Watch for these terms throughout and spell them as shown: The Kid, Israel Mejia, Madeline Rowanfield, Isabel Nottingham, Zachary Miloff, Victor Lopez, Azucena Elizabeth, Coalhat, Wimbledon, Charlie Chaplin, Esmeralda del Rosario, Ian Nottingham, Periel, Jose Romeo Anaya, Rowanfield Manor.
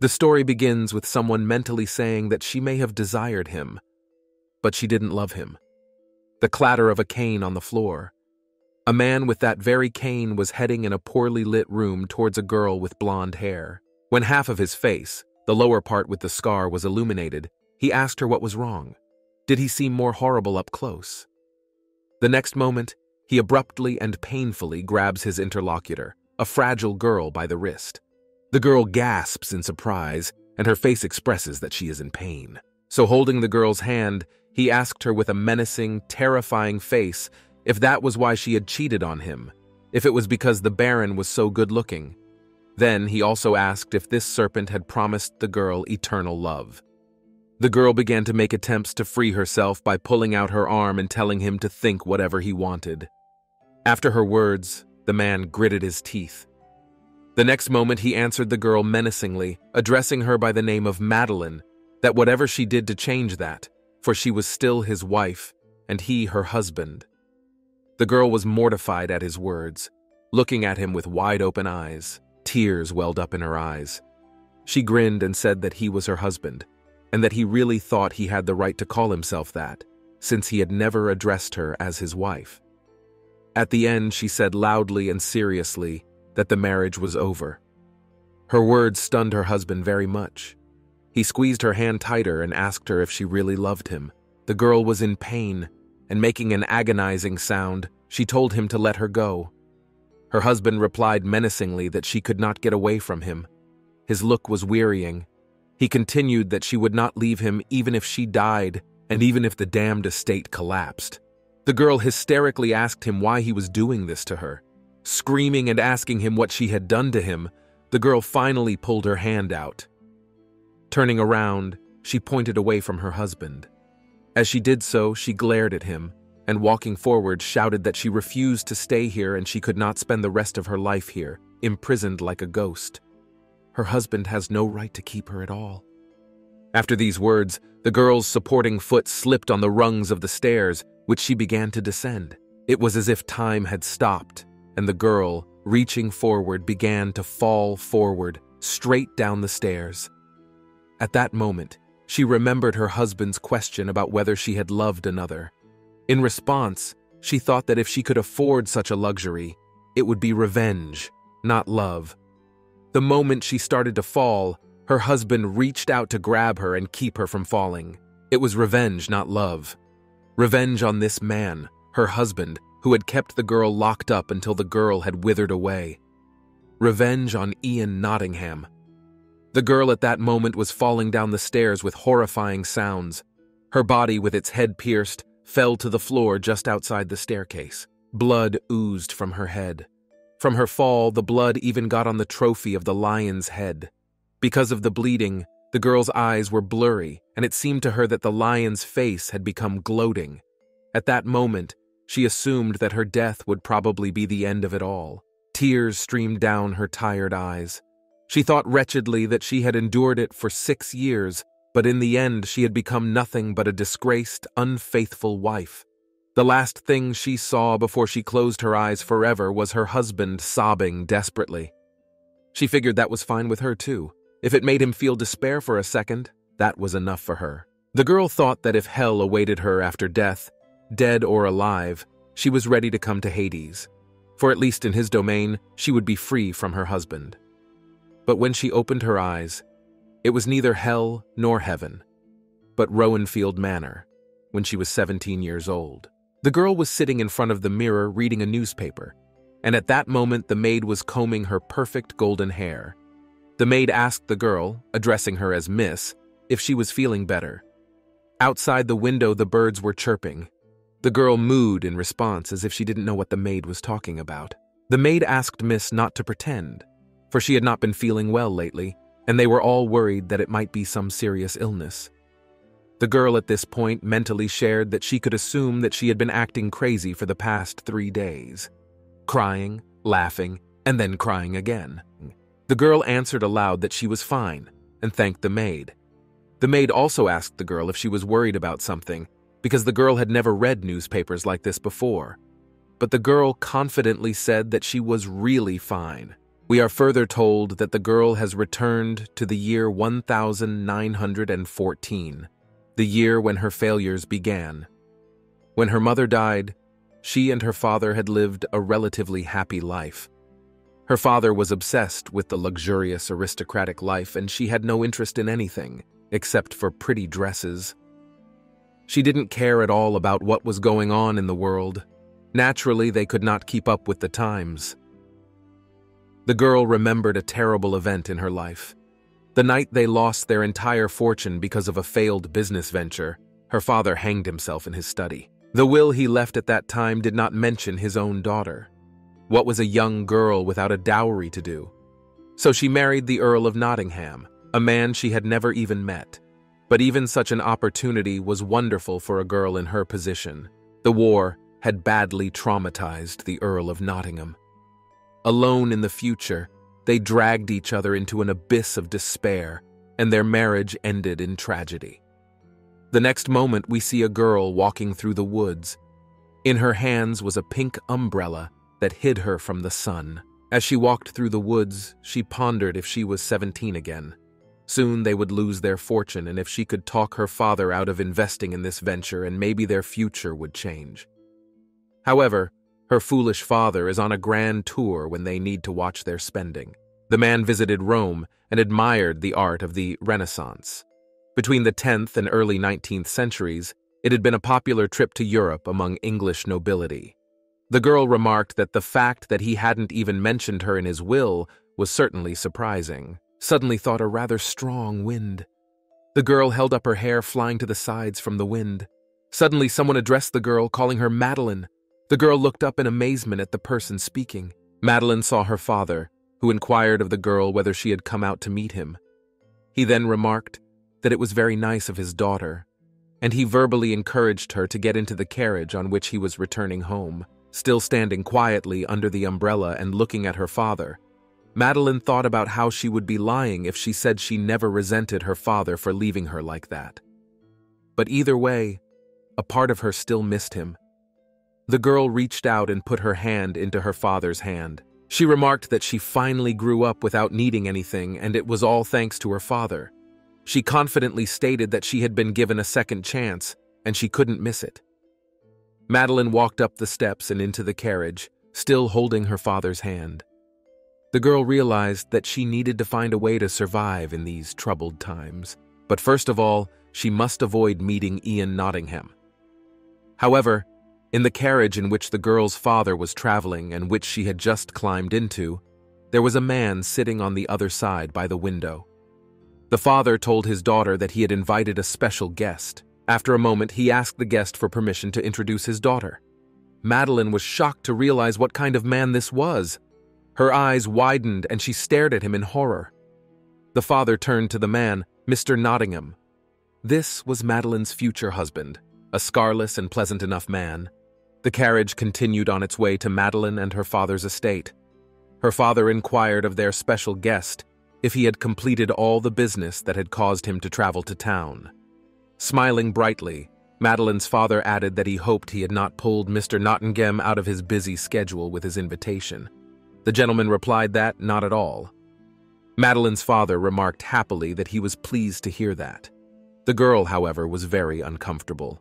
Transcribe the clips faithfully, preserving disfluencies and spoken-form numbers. The story begins with someone mentally saying that she may have desired him, but she didn't love him. The clatter of a cane on the floor. A man with that very cane was heading in a poorly lit room towards a girl with blonde hair. When half of his face, the lower part with the scar, was illuminated, he asked her what was wrong. Did he seem more horrible up close? The next moment, he abruptly and painfully grabs his interlocutor, a fragile girl, by the wrist. The girl gasps in surprise, and her face expresses that she is in pain. So holding the girl's hand, he asked her with a menacing, terrifying face if that was why she had cheated on him, if it was because the Baron was so good-looking. Then he also asked if this serpent had promised the girl eternal love. The girl began to make attempts to free herself by pulling out her arm and telling him to think whatever he wanted. After her words, the man gritted his teeth. The next moment he answered the girl menacingly, addressing her by the name of Madeline, that whatever she did to change that, for she was still his wife, and he her husband. The girl was mortified at his words, looking at him with wide-open eyes. Tears welled up in her eyes. She grinned and said that he was her husband, and that he really thought he had the right to call himself that, since he had never addressed her as his wife. At the end, she said loudly and seriously that the marriage was over. Her words stunned her husband very much. He squeezed her hand tighter and asked her if she really loved him. The girl was in pain, and making an agonizing sound, she told him to let her go. Her husband replied menacingly that she could not get away from him. His look was wearying. He continued that she would not leave him even if she died, and even if the damned estate collapsed. The girl hysterically asked him why he was doing this to her. Screaming and asking him what she had done to him, the girl finally pulled her hand out. Turning around, she pointed away from her husband. As she did so, she glared at him, and walking forward shouted that she refused to stay here and she could not spend the rest of her life here, imprisoned like a ghost. Her husband has no right to keep her at all. After these words, the girl's supporting foot slipped on the rungs of the stairs, which she began to descend. It was as if time had stopped, and the girl, reaching forward, began to fall forward, straight down the stairs. At that moment, she remembered her husband's question about whether she had loved another. In response, she thought that if she could afford such a luxury, it would be revenge, not love. The moment she started to fall, her husband reached out to grab her and keep her from falling. It was revenge, not love. Revenge on this man, her husband, who had kept the girl locked up until the girl had withered away. Revenge on Ian Nottingham. The girl at that moment was falling down the stairs with horrifying sounds. Her body, with its head pierced, fell to the floor just outside the staircase. Blood oozed from her head. From her fall, the blood even got on the trophy of the lion's head. Because of the bleeding, the girl's eyes were blurry, and it seemed to her that the lion's face had become gloating. At that moment, she assumed that her death would probably be the end of it all. Tears streamed down her tired eyes. She thought wretchedly that she had endured it for six years, but in the end she had become nothing but a disgraced, unfaithful wife. The last thing she saw before she closed her eyes forever was her husband sobbing desperately. She figured that was fine with her too. If it made him feel despair for a second, that was enough for her. The girl thought that if hell awaited her after death, dead or alive, she was ready to come to Hades, for at least in his domain, she would be free from her husband. But when she opened her eyes, it was neither hell nor heaven, but Rowanfield Manor, when she was seventeen years old. The girl was sitting in front of the mirror reading a newspaper, and at that moment the maid was combing her perfect golden hair. The maid asked the girl, addressing her as Miss, if she was feeling better. Outside the window the birds were chirping. The girl mooed in response as if she didn't know what the maid was talking about. The maid asked Miss not to pretend, for she had not been feeling well lately, and they were all worried that it might be some serious illness. The girl at this point mentally shared that she could assume that she had been acting crazy for the past three days, crying, laughing, and then crying again. The girl answered aloud that she was fine, and thanked the maid. The maid also asked the girl if she was worried about something, because the girl had never read newspapers like this before. But the girl confidently said that she was really fine, We are further told that the girl has returned to the year one thousand nine hundred fourteen, the year when her failures began. When her mother died, she and her father had lived a relatively happy life. Her father was obsessed with the luxurious aristocratic life, and she had no interest in anything except for pretty dresses. She didn't care at all about what was going on in the world. Naturally, they could not keep up with the times. The girl remembered a terrible event in her life. The night they lost their entire fortune because of a failed business venture, her father hanged himself in his study. The will he left at that time did not mention his own daughter. What was a young girl without a dowry to do? So she married the Earl of Nottingham, a man she had never even met. But even such an opportunity was wonderful for a girl in her position. The war had badly traumatized the Earl of Nottingham. Alone in the future, they dragged each other into an abyss of despair, and their marriage ended in tragedy. The next moment, we see a girl walking through the woods. In her hands was a pink umbrella that hid her from the sun. As she walked through the woods, she pondered if she was seventeen again. Soon they would lose their fortune, and if she could talk her father out of investing in this venture, and maybe their future would change. However, her foolish father is on a grand tour when they need to watch their spending. The man visited Rome and admired the art of the Renaissance. Between the tenth and early nineteenth centuries, it had been a popular trip to Europe among English nobility. The girl remarked that the fact that he hadn't even mentioned her in his will was certainly surprising. Suddenly thought a rather strong wind. The girl held up her hair, flying to the sides from the wind. Suddenly someone addressed the girl, calling her Madeline. The girl looked up in amazement at the person speaking. Madeline saw her father, who inquired of the girl whether she had come out to meet him. He then remarked that it was very nice of his daughter, and he verbally encouraged her to get into the carriage on which he was returning home. Still standing quietly under the umbrella and looking at her father, Madeline thought about how she would be lying if she said she never resented her father for leaving her like that. But either way, a part of her still missed him. The girl reached out and put her hand into her father's hand. She remarked that she finally grew up without needing anything, and it was all thanks to her father. She confidently stated that she had been given a second chance, and she couldn't miss it. Madeline walked up the steps and into the carriage, still holding her father's hand. The girl realized that she needed to find a way to survive in these troubled times. But first of all, she must avoid meeting Ian Nottingham. However, in the carriage in which the girl's father was traveling and which she had just climbed into, there was a man sitting on the other side by the window. The father told his daughter that he had invited a special guest. After a moment, he asked the guest for permission to introduce his daughter. Madeline was shocked to realize what kind of man this was. Her eyes widened and she stared at him in horror. The father turned to the man, Mister Nottingham. This was Madeline's future husband, a scarless and pleasant enough man. The carriage continued on its way to Madeline and her father's estate. Her father inquired of their special guest if he had completed all the business that had caused him to travel to town. Smiling brightly, Madeline's father added that he hoped he had not pulled Mister Nottingham out of his busy schedule with his invitation. The gentleman replied that not at all. Madeline's father remarked happily that he was pleased to hear that. The girl, however, was very uncomfortable.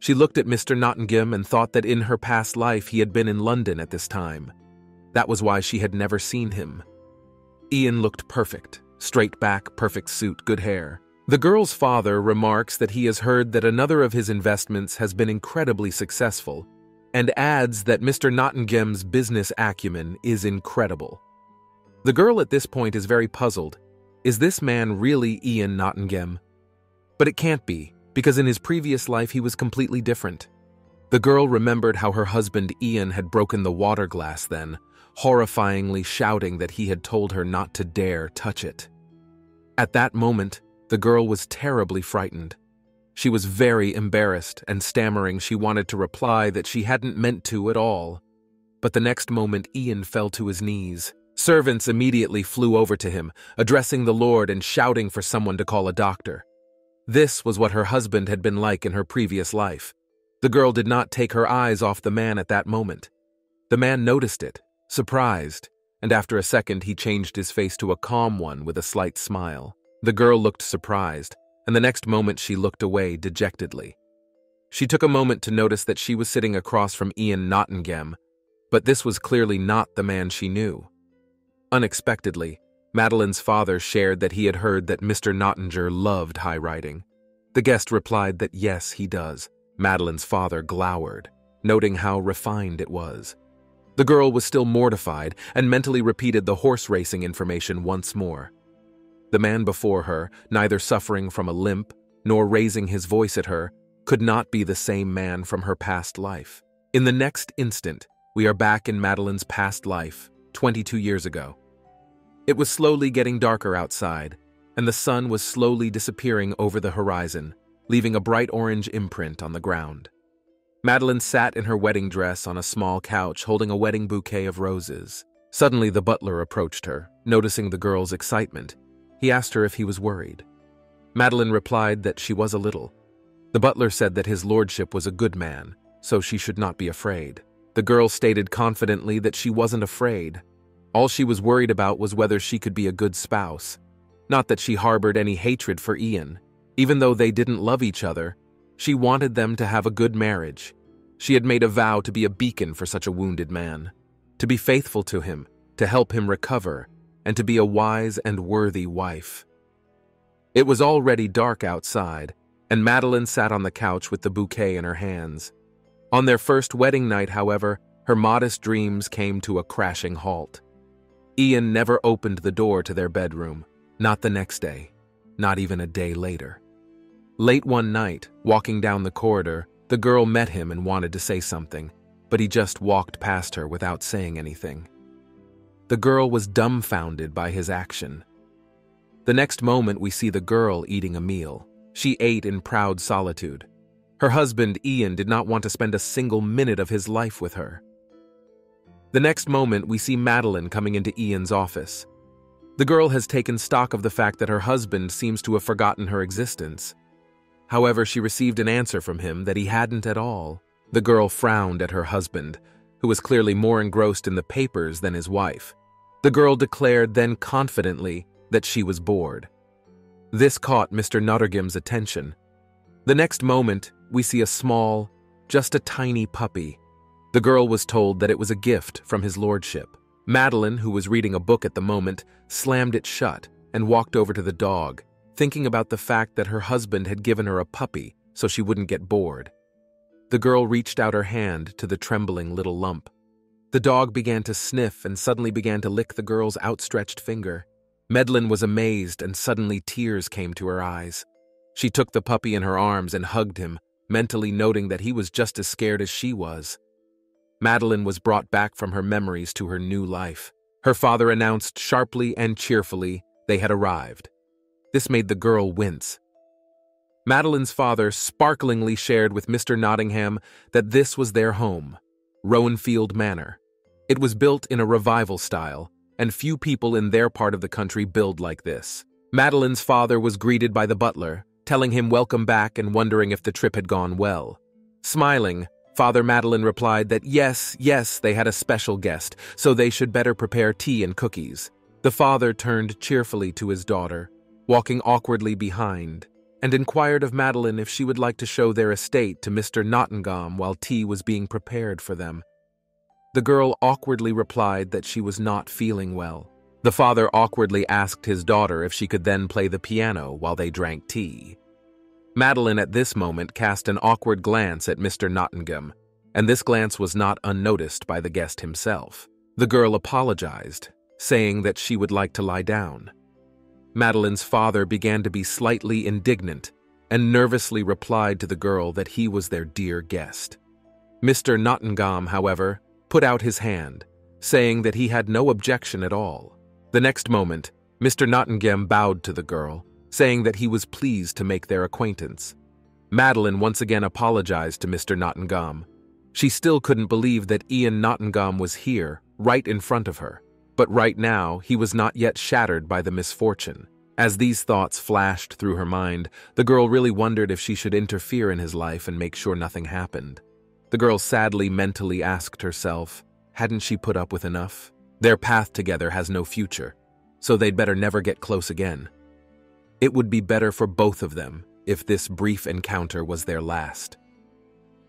She looked at Mister Nottingham and thought that in her past life he had been in London at this time. That was why she had never seen him. Ian looked perfect, straight back, perfect suit, good hair. The girl's father remarks that he has heard that another of his investments has been incredibly successful, and adds that Mister Nottingham's business acumen is incredible. The girl at this point is very puzzled. Is this man really Ian Nottingham? But it can't be, because in his previous life he was completely different. The girl remembered how her husband Ian had broken the water glass then, horrifyingly shouting that he had told her not to dare touch it. At that moment, the girl was terribly frightened. She was very embarrassed, and stammering, she wanted to reply that she hadn't meant to at all. But the next moment, Ian fell to his knees. Servants immediately flew over to him, addressing the Lord and shouting for someone to call a doctor. This was what her husband had been like in her previous life. The girl did not take her eyes off the man at that moment. The man noticed it, surprised, and after a second he changed his face to a calm one with a slight smile. The girl looked surprised, and the next moment she looked away dejectedly. She took a moment to notice that she was sitting across from Ian Nottingham, but this was clearly not the man she knew. Unexpectedly, Madeline's father shared that he had heard that Mister Nottinger loved high riding. The guest replied that yes, he does. Madeline's father glowered, noting how refined it was. The girl was still mortified and mentally repeated the horse racing information once more. The man before her, neither suffering from a limp nor raising his voice at her, could not be the same man from her past life. In the next instant, we are back in Madeline's past life, twenty-two years ago. It was slowly getting darker outside, and the sun was slowly disappearing over the horizon, leaving a bright orange imprint on the ground. Madeline sat in her wedding dress on a small couch holding a wedding bouquet of roses. Suddenly the butler approached her, noticing the girl's excitement. He asked her if he was worried. Madeline replied that she was a little. The butler said that his lordship was a good man, so she should not be afraid. The girl stated confidently that she wasn't afraid. All she was worried about was whether she could be a good spouse. Not that she harbored any hatred for Ian. Even though they didn't love each other, she wanted them to have a good marriage. She had made a vow to be a beacon for such a wounded man, to be faithful to him, to help him recover, and to be a wise and worthy wife. It was already dark outside, and Madeline sat on the couch with the bouquet in her hands. On their first wedding night, however, her modest dreams came to a crashing halt. Ian never opened the door to their bedroom, not the next day, not even a day later. Late one night, walking down the corridor, the girl met him and wanted to say something, but he just walked past her without saying anything. The girl was dumbfounded by his action. The next moment we see the girl eating a meal. She ate in proud solitude. Her husband, Ian, did not want to spend a single minute of his life with her. The next moment we see Madeline coming into Ian's office. The girl has taken stock of the fact that her husband seems to have forgotten her existence. However, she received an answer from him that he hadn't at all. The girl frowned at her husband, who was clearly more engrossed in the papers than his wife. The girl declared then confidently that she was bored. This caught Mister Nottingham's attention. The next moment, we see a small, just a tiny puppy. The girl was told that it was a gift from his lordship. Madeline, who was reading a book at the moment, slammed it shut and walked over to the dog, thinking about the fact that her husband had given her a puppy so she wouldn't get bored. The girl reached out her hand to the trembling little lump. The dog began to sniff and suddenly began to lick the girl's outstretched finger. Madeline was amazed and suddenly tears came to her eyes. She took the puppy in her arms and hugged him, mentally noting that he was just as scared as she was. Madeline was brought back from her memories to her new life. Her father announced sharply and cheerfully they had arrived. This made the girl wince. Madeline's father sparklingly shared with Mister Nottingham that this was their home, Rowanfield Manor. It was built in a revival style, and few people in their part of the country build like this. Madeline's father was greeted by the butler, telling him welcome back and wondering if the trip had gone well. Smiling, Father Madeline replied that yes, yes, they had a special guest, so they should better prepare tea and cookies. The father turned cheerfully to his daughter, walking awkwardly behind, and inquired of Madeline if she would like to show their estate to Mister Nottingham while tea was being prepared for them. The girl awkwardly replied that she was not feeling well. The father awkwardly asked his daughter if she could then play the piano while they drank tea. Madeline at this moment cast an awkward glance at Mister Nottingham, and this glance was not unnoticed by the guest himself. The girl apologized, saying that she would like to lie down. Madeline's father began to be slightly indignant and nervously replied to the girl that he was their dear guest. Mister Nottingham, however, put out his hand, saying that he had no objection at all. The next moment, Mister Nottingham bowed to the girl, saying that he was pleased to make their acquaintance. Madeline once again apologized to Mister Nottingham. She still couldn't believe that Ian Nottingham was here, right in front of her. But right now, he was not yet shattered by the misfortune. As these thoughts flashed through her mind, the girl really wondered if she should interfere in his life and make sure nothing happened. The girl sadly mentally asked herself, hadn't she put up with enough? Their path together has no future, so they'd better never get close again. It would be better for both of them if this brief encounter was their last.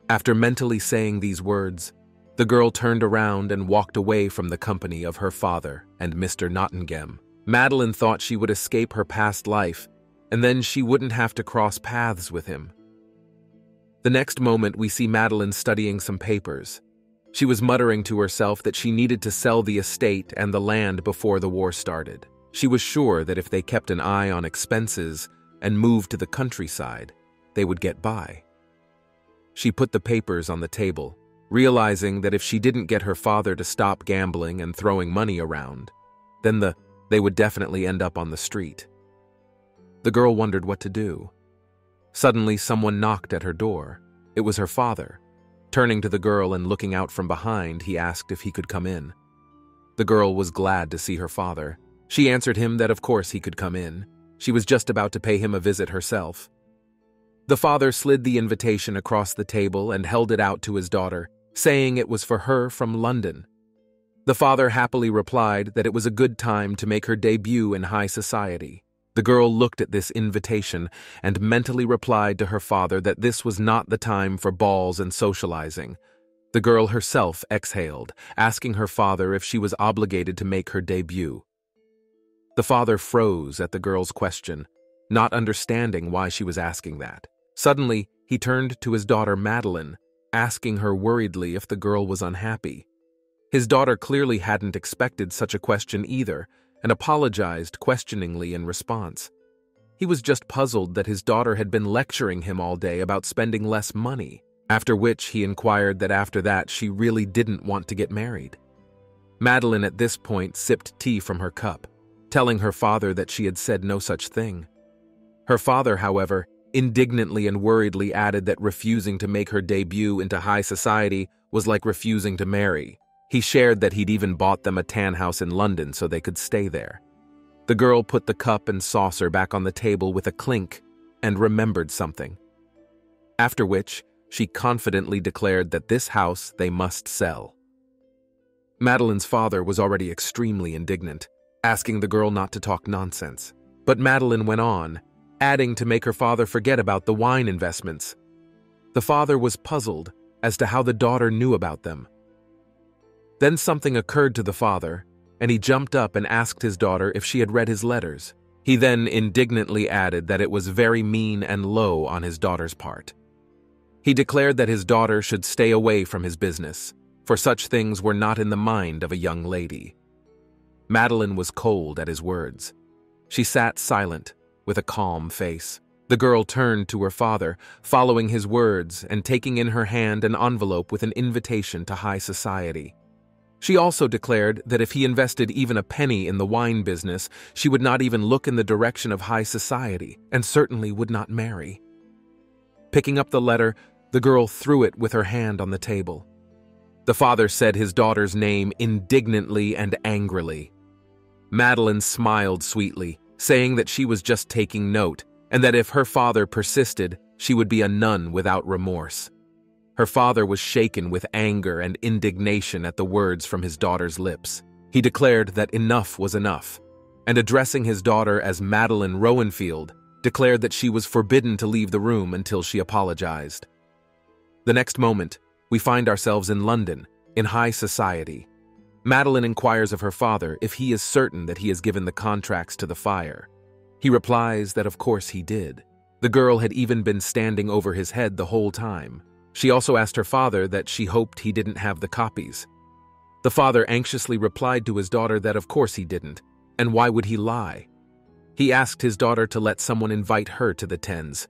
After mentally saying these words, the girl turned around and walked away from the company of her father and Mister Nottingham. Madeline thought she would escape her past life, and then she wouldn't have to cross paths with him. The next moment, we see Madeline studying some papers. She was muttering to herself that she needed to sell the estate and the land before the war started. She was sure that if they kept an eye on expenses and moved to the countryside, they would get by. She put the papers on the table, realizing that if she didn't get her father to stop gambling and throwing money around, then the they would definitely end up on the street. The girl wondered what to do. Suddenly, someone knocked at her door. It was her father. Turning to the girl and looking out from behind, he asked if he could come in. The girl was glad to see her father. She answered him that of course he could come in. She was just about to pay him a visit herself. The father slid the invitation across the table and held it out to his daughter, saying it was for her from London. The father happily replied that it was a good time to make her debut in high society. The girl looked at this invitation and mentally replied to her father that this was not the time for balls and socializing. The girl herself exhaled, asking her father if she was obligated to make her debut. The father froze at the girl's question, not understanding why she was asking that. Suddenly, he turned to his daughter Madeline, asking her worriedly if the girl was unhappy. His daughter clearly hadn't expected such a question either, and apologized questioningly in response. He was just puzzled that his daughter had been lecturing him all day about spending less money, after which he inquired that after that she really didn't want to get married. Madeline at this point sipped tea from her cup, telling her father that she had said no such thing. Her father, however, indignantly and worriedly added that refusing to make her debut into high society was like refusing to marry. He shared that he'd even bought them a tan house in London so they could stay there. The girl put the cup and saucer back on the table with a clink and remembered something. After which, she confidently declared that this house they must sell. Madeline's father was already extremely indignant, asking the girl not to talk nonsense. But Madeline went on, adding to make her father forget about the wine investments. The father was puzzled as to how the daughter knew about them. Then something occurred to the father, and he jumped up and asked his daughter if she had read his letters. He then indignantly added that it was very mean and low on his daughter's part. He declared that his daughter should stay away from his business, for such things were not in the mind of a young lady. Madeline was cold at his words. She sat silent, with a calm face. The girl turned to her father, following his words and taking in her hand an envelope with an invitation to high society. She also declared that if he invested even a penny in the wine business, she would not even look in the direction of high society, and certainly would not marry. Picking up the letter, the girl threw it with her hand on the table. The father said his daughter's name indignantly and angrily. Madeline smiled sweetly, saying that she was just taking note, and that if her father persisted, she would be a nun without remorse. Her father was shaken with anger and indignation at the words from his daughter's lips. He declared that enough was enough, and addressing his daughter as Madeline Rowanfield, declared that she was forbidden to leave the room until she apologized. The next moment, we find ourselves in London, in high society. Madeline inquires of her father if he is certain that he has given the contracts to the fire. He replies that of course he did. The girl had even been standing over his head the whole time. She also asked her father that she hoped he didn't have the copies. The father anxiously replied to his daughter that of course he didn't, and why would he lie? He asked his daughter to let someone invite her to the tens.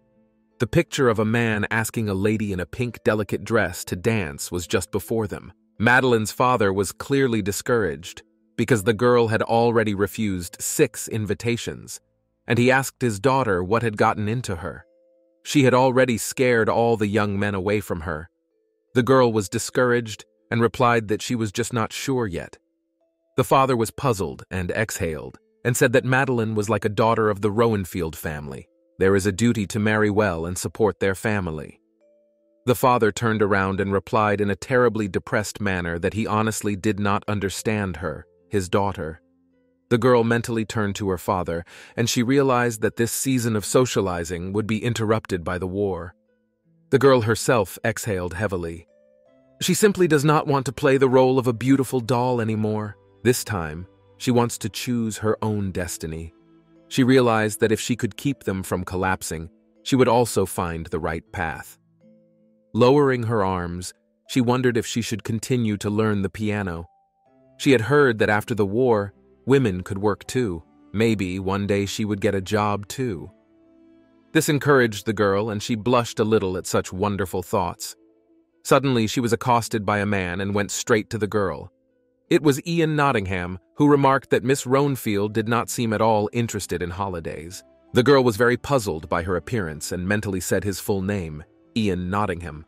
The picture of a man asking a lady in a pink delicate dress to dance was just before them. Madeline's father was clearly discouraged, because the girl had already refused six invitations, and he asked his daughter what had gotten into her. She had already scared all the young men away from her. The girl was discouraged and replied that she was just not sure yet. The father was puzzled and exhaled, and said that Madeline was like a daughter of the Rowanfield family. There is a duty to marry well and support their family. The father turned around and replied in a terribly depressed manner that he honestly did not understand her. his daughter. The girl mentally turned to her father, and she realized that this season of socializing would be interrupted by the war. The girl herself exhaled heavily. She simply does not want to play the role of a beautiful doll anymore. This time, she wants to choose her own destiny. She realized that if she could keep them from collapsing, she would also find the right path. Lowering her arms, she wondered if she should continue to learn the piano. She had heard that after the war, women could work too. Maybe one day she would get a job too. This encouraged the girl, and she blushed a little at such wonderful thoughts. Suddenly, she was accosted by a man and went straight to the girl. It was Ian Nottingham, who remarked that Miss Rowanfield did not seem at all interested in holidays. The girl was very puzzled by her appearance and mentally said his full name, Ian Nottingham.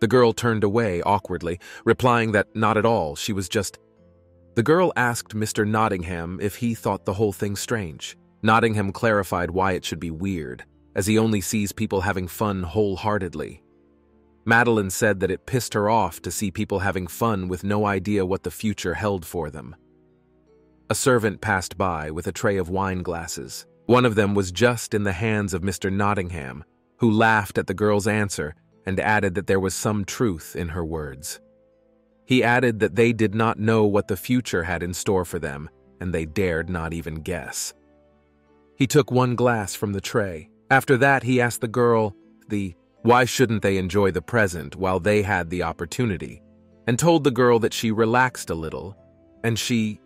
The girl turned away awkwardly, replying that not at all, she was just... The girl asked Mister Nottingham if he thought the whole thing strange. Nottingham clarified why it should be weird, as he only sees people having fun wholeheartedly. Madeline said that it pissed her off to see people having fun with no idea what the future held for them. A servant passed by with a tray of wine glasses. One of them was just in the hands of Mister Nottingham, who laughed at the girl's answer and added that there was some truth in her words. He added that they did not know what the future had in store for them, and they dared not even guess. He took one glass from the tray. After that, he asked the girl the why shouldn't they enjoy the present while they had the opportunity, and told the girl that she relaxed a little, and she...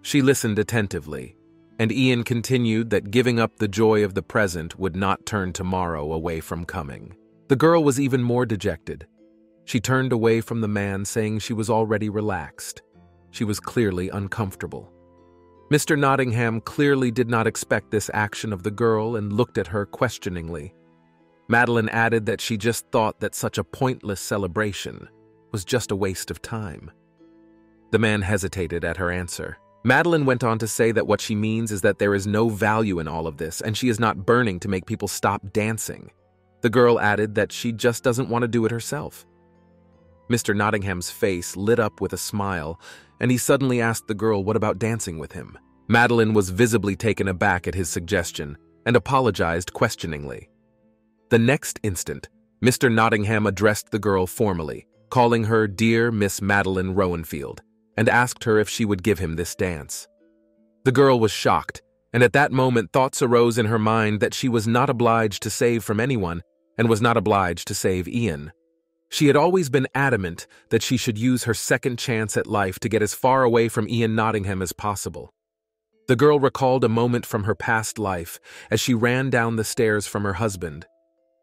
She listened attentively, and Ian continued that giving up the joy of the present would not turn tomorrow away from coming. The girl was even more dejected. She turned away from the man, saying she was already relaxed. She was clearly uncomfortable. Mister Nottingham clearly did not expect this action of the girl and looked at her questioningly. Madeline added that she just thought that such a pointless celebration was just a waste of time. The man hesitated at her answer. Madeline went on to say that what she means is that there is no value in all of this, and she is not burning to make people stop dancing. The girl added that she just doesn't want to do it herself. Mister Nottingham's face lit up with a smile, and he suddenly asked the girl what about dancing with him. Madeline was visibly taken aback at his suggestion and apologized questioningly. The next instant, Mister Nottingham addressed the girl formally, calling her dear Miss Madeline Rowanfield, and asked her if she would give him this dance. The girl was shocked, and at that moment thoughts arose in her mind that she was not obliged to save from anyone and was not obliged to save Ian. She had always been adamant that she should use her second chance at life to get as far away from Ian Nottingham as possible. The girl recalled a moment from her past life as she ran down the stairs from her husband.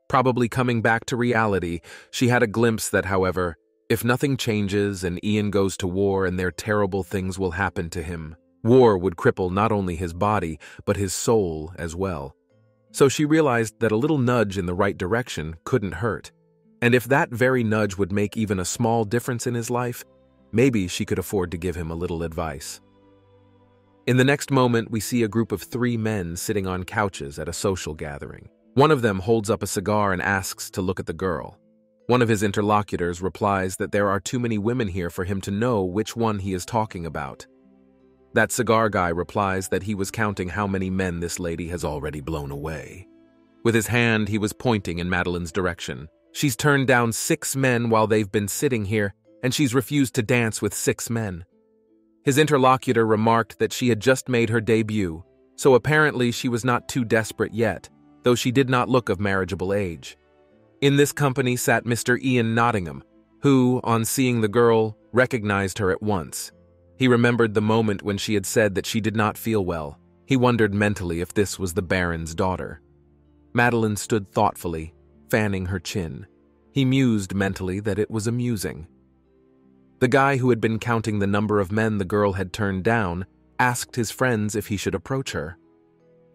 Probably coming back to reality, she had a glimpse that, however, if nothing changes and Ian goes to war and their terrible things will happen to him, war would cripple not only his body, but his soul as well. So she realized that a little nudge in the right direction couldn't hurt. And if that very nudge would make even a small difference in his life, maybe she could afford to give him a little advice. In the next moment, we see a group of three men sitting on couches at a social gathering. One of them holds up a cigar and asks to look at the girl. One of his interlocutors replies that there are too many women here for him to know which one he is talking about. That cigar guy replies that he was counting how many men this lady has already blown away. With his hand, he was pointing in Madeline's direction. She's turned down six men while they've been sitting here, and she's refused to dance with six men. His interlocutor remarked that she had just made her debut, so apparently she was not too desperate yet, though she did not look of marriageable age. In this company sat Mister Ian Nottingham, who, on seeing the girl, recognized her at once. He remembered the moment when she had said that she did not feel well. He wondered mentally if this was the Baron's daughter. Madeline stood thoughtfully, fanning her chin. He mused mentally that it was amusing. The guy who had been counting the number of men the girl had turned down asked his friends if he should approach her.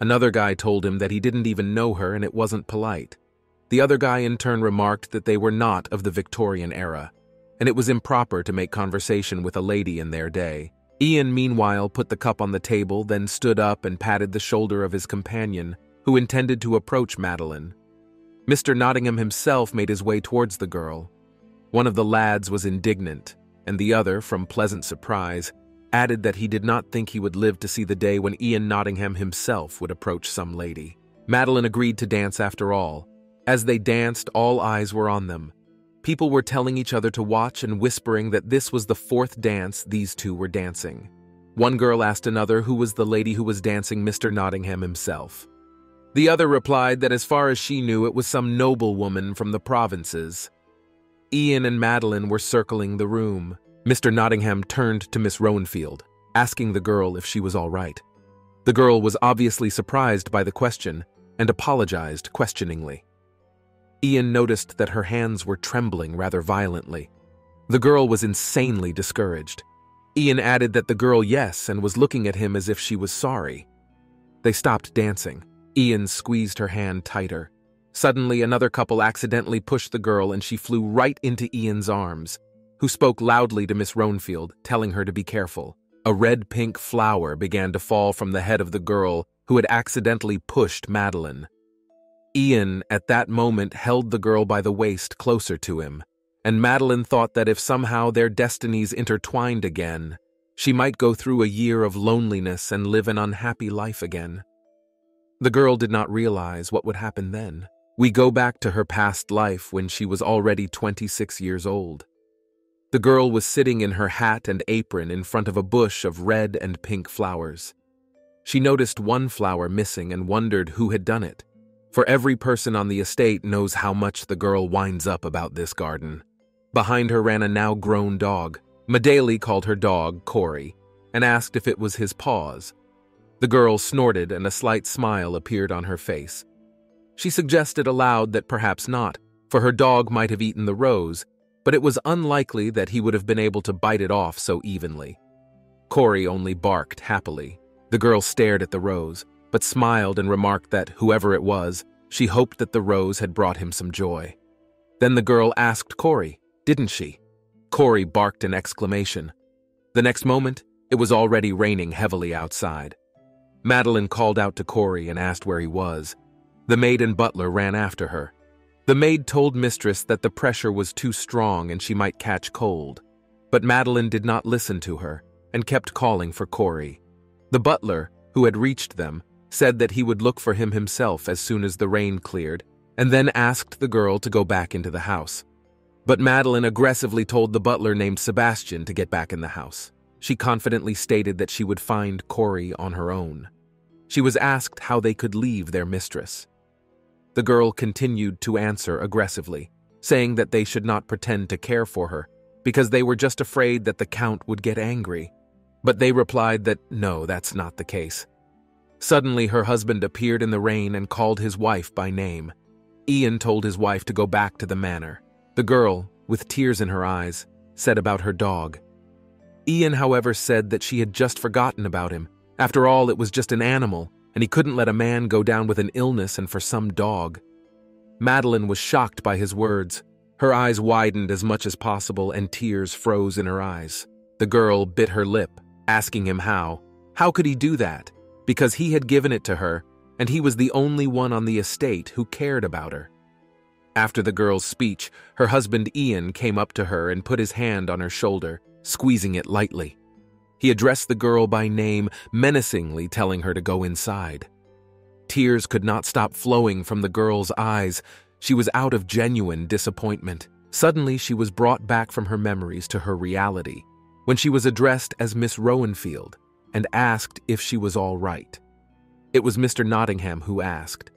Another guy told him that he didn't even know her and it wasn't polite. The other guy in turn remarked that they were not of the Victorian era, and it was improper to make conversation with a lady in their day. Ian, meanwhile, put the cup on the table, then stood up and patted the shoulder of his companion, who intended to approach Madeline. Mister Nottingham himself made his way towards the girl. One of the lads was indignant, and the other, from pleasant surprise, added that he did not think he would live to see the day when Ian Nottingham himself would approach some lady. Madeline agreed to dance after all. As they danced, all eyes were on them. People were telling each other to watch and whispering that this was the fourth dance these two were dancing. One girl asked another who was the lady who was dancing Mister Nottingham himself. The other replied that as far as she knew, it was some noblewoman from the provinces. Ian and Madeline were circling the room. Mister Nottingham turned to Miss Rowanfield, asking the girl if she was all right. The girl was obviously surprised by the question and apologized questioningly. Ian noticed that her hands were trembling rather violently. The girl was insanely discouraged. Ian added that the girl yes and was looking at him as if she was sorry. They stopped dancing. Ian squeezed her hand tighter. Suddenly, another couple accidentally pushed the girl and she flew right into Ian's arms, who spoke loudly to Miss Rowanfield, telling her to be careful. A red-pink flower began to fall from the head of the girl who had accidentally pushed Madeline. Ian, at that moment, held the girl by the waist closer to him, and Madeline thought that if somehow their destinies intertwined again, she might go through a year of loneliness and live an unhappy life again. The girl did not realize what would happen then. We go back to her past life when she was already twenty-six years old. The girl was sitting in her hat and apron in front of a bush of red and pink flowers. She noticed one flower missing and wondered who had done it, for every person on the estate knows how much the girl winds up about this garden. Behind her ran a now-grown dog. Madeline called her dog Corey and asked if it was his paws. The girl snorted and a slight smile appeared on her face. She suggested aloud that perhaps not, for her dog might have eaten the rose, but it was unlikely that he would have been able to bite it off so evenly. Corey only barked happily. The girl stared at the rose, but smiled and remarked that, whoever it was, she hoped that the rose had brought him some joy. Then the girl asked Corey, didn't she? Corey barked an exclamation. The next moment, it was already raining heavily outside. Madeline called out to Corey and asked where he was. The maid and butler ran after her. The maid told mistress that the pressure was too strong and she might catch cold, but Madeline did not listen to her and kept calling for Corey. The butler, who had reached them, said that he would look for him himself as soon as the rain cleared, and then asked the girl to go back into the house. But Madeline aggressively told the butler named Sebastian to get back in the house. She confidently stated that she would find Corey on her own. She was asked how they could leave their mistress. The girl continued to answer aggressively, saying that they should not pretend to care for her, because they were just afraid that the Count would get angry. But they replied that no, that's not the case. Suddenly, her husband appeared in the rain and called his wife by name. Ian told his wife to go back to the manor. The girl, with tears in her eyes, said about her dog. Ian, however, said that she had just forgotten about him. After all, it was just an animal, and he couldn't let a man go down with an illness and for some dog. Madeline was shocked by his words. Her eyes widened as much as possible, and tears froze in her eyes. The girl bit her lip, asking him how. How could he do that? Because he had given it to her, and he was the only one on the estate who cared about her. After the girl's speech, her husband Ian came up to her and put his hand on her shoulder, squeezing it lightly. He addressed the girl by name, menacingly telling her to go inside. Tears could not stop flowing from the girl's eyes. She was out of genuine disappointment. Suddenly, she was brought back from her memories to her reality, when she was addressed as Miss Rowanfield and asked if she was all right. It was Mister Nottingham who asked.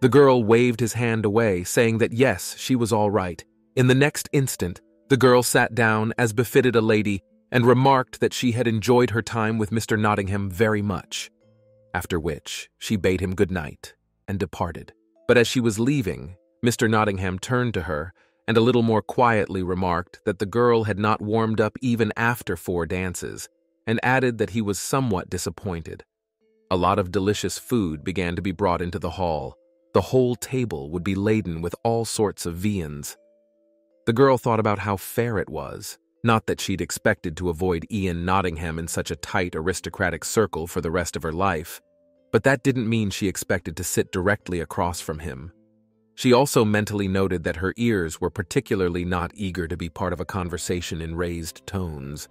The girl waved his hand away, saying that yes, she was all right. In the next instant, the girl sat down as befitted a lady and remarked that she had enjoyed her time with Mister Nottingham very much, after which she bade him good night and departed. But as she was leaving, Mister Nottingham turned to her and a little more quietly remarked that the girl had not warmed up even after four dances, and added that he was somewhat disappointed. A lot of delicious food began to be brought into the hall. The whole table would be laden with all sorts of viands. The girl thought about how fair it was. Not that she'd expected to avoid Ian Nottingham in such a tight aristocratic circle for the rest of her life, but that didn't mean she expected to sit directly across from him. She also mentally noted that her ears were particularly not eager to be part of a conversation in raised tones.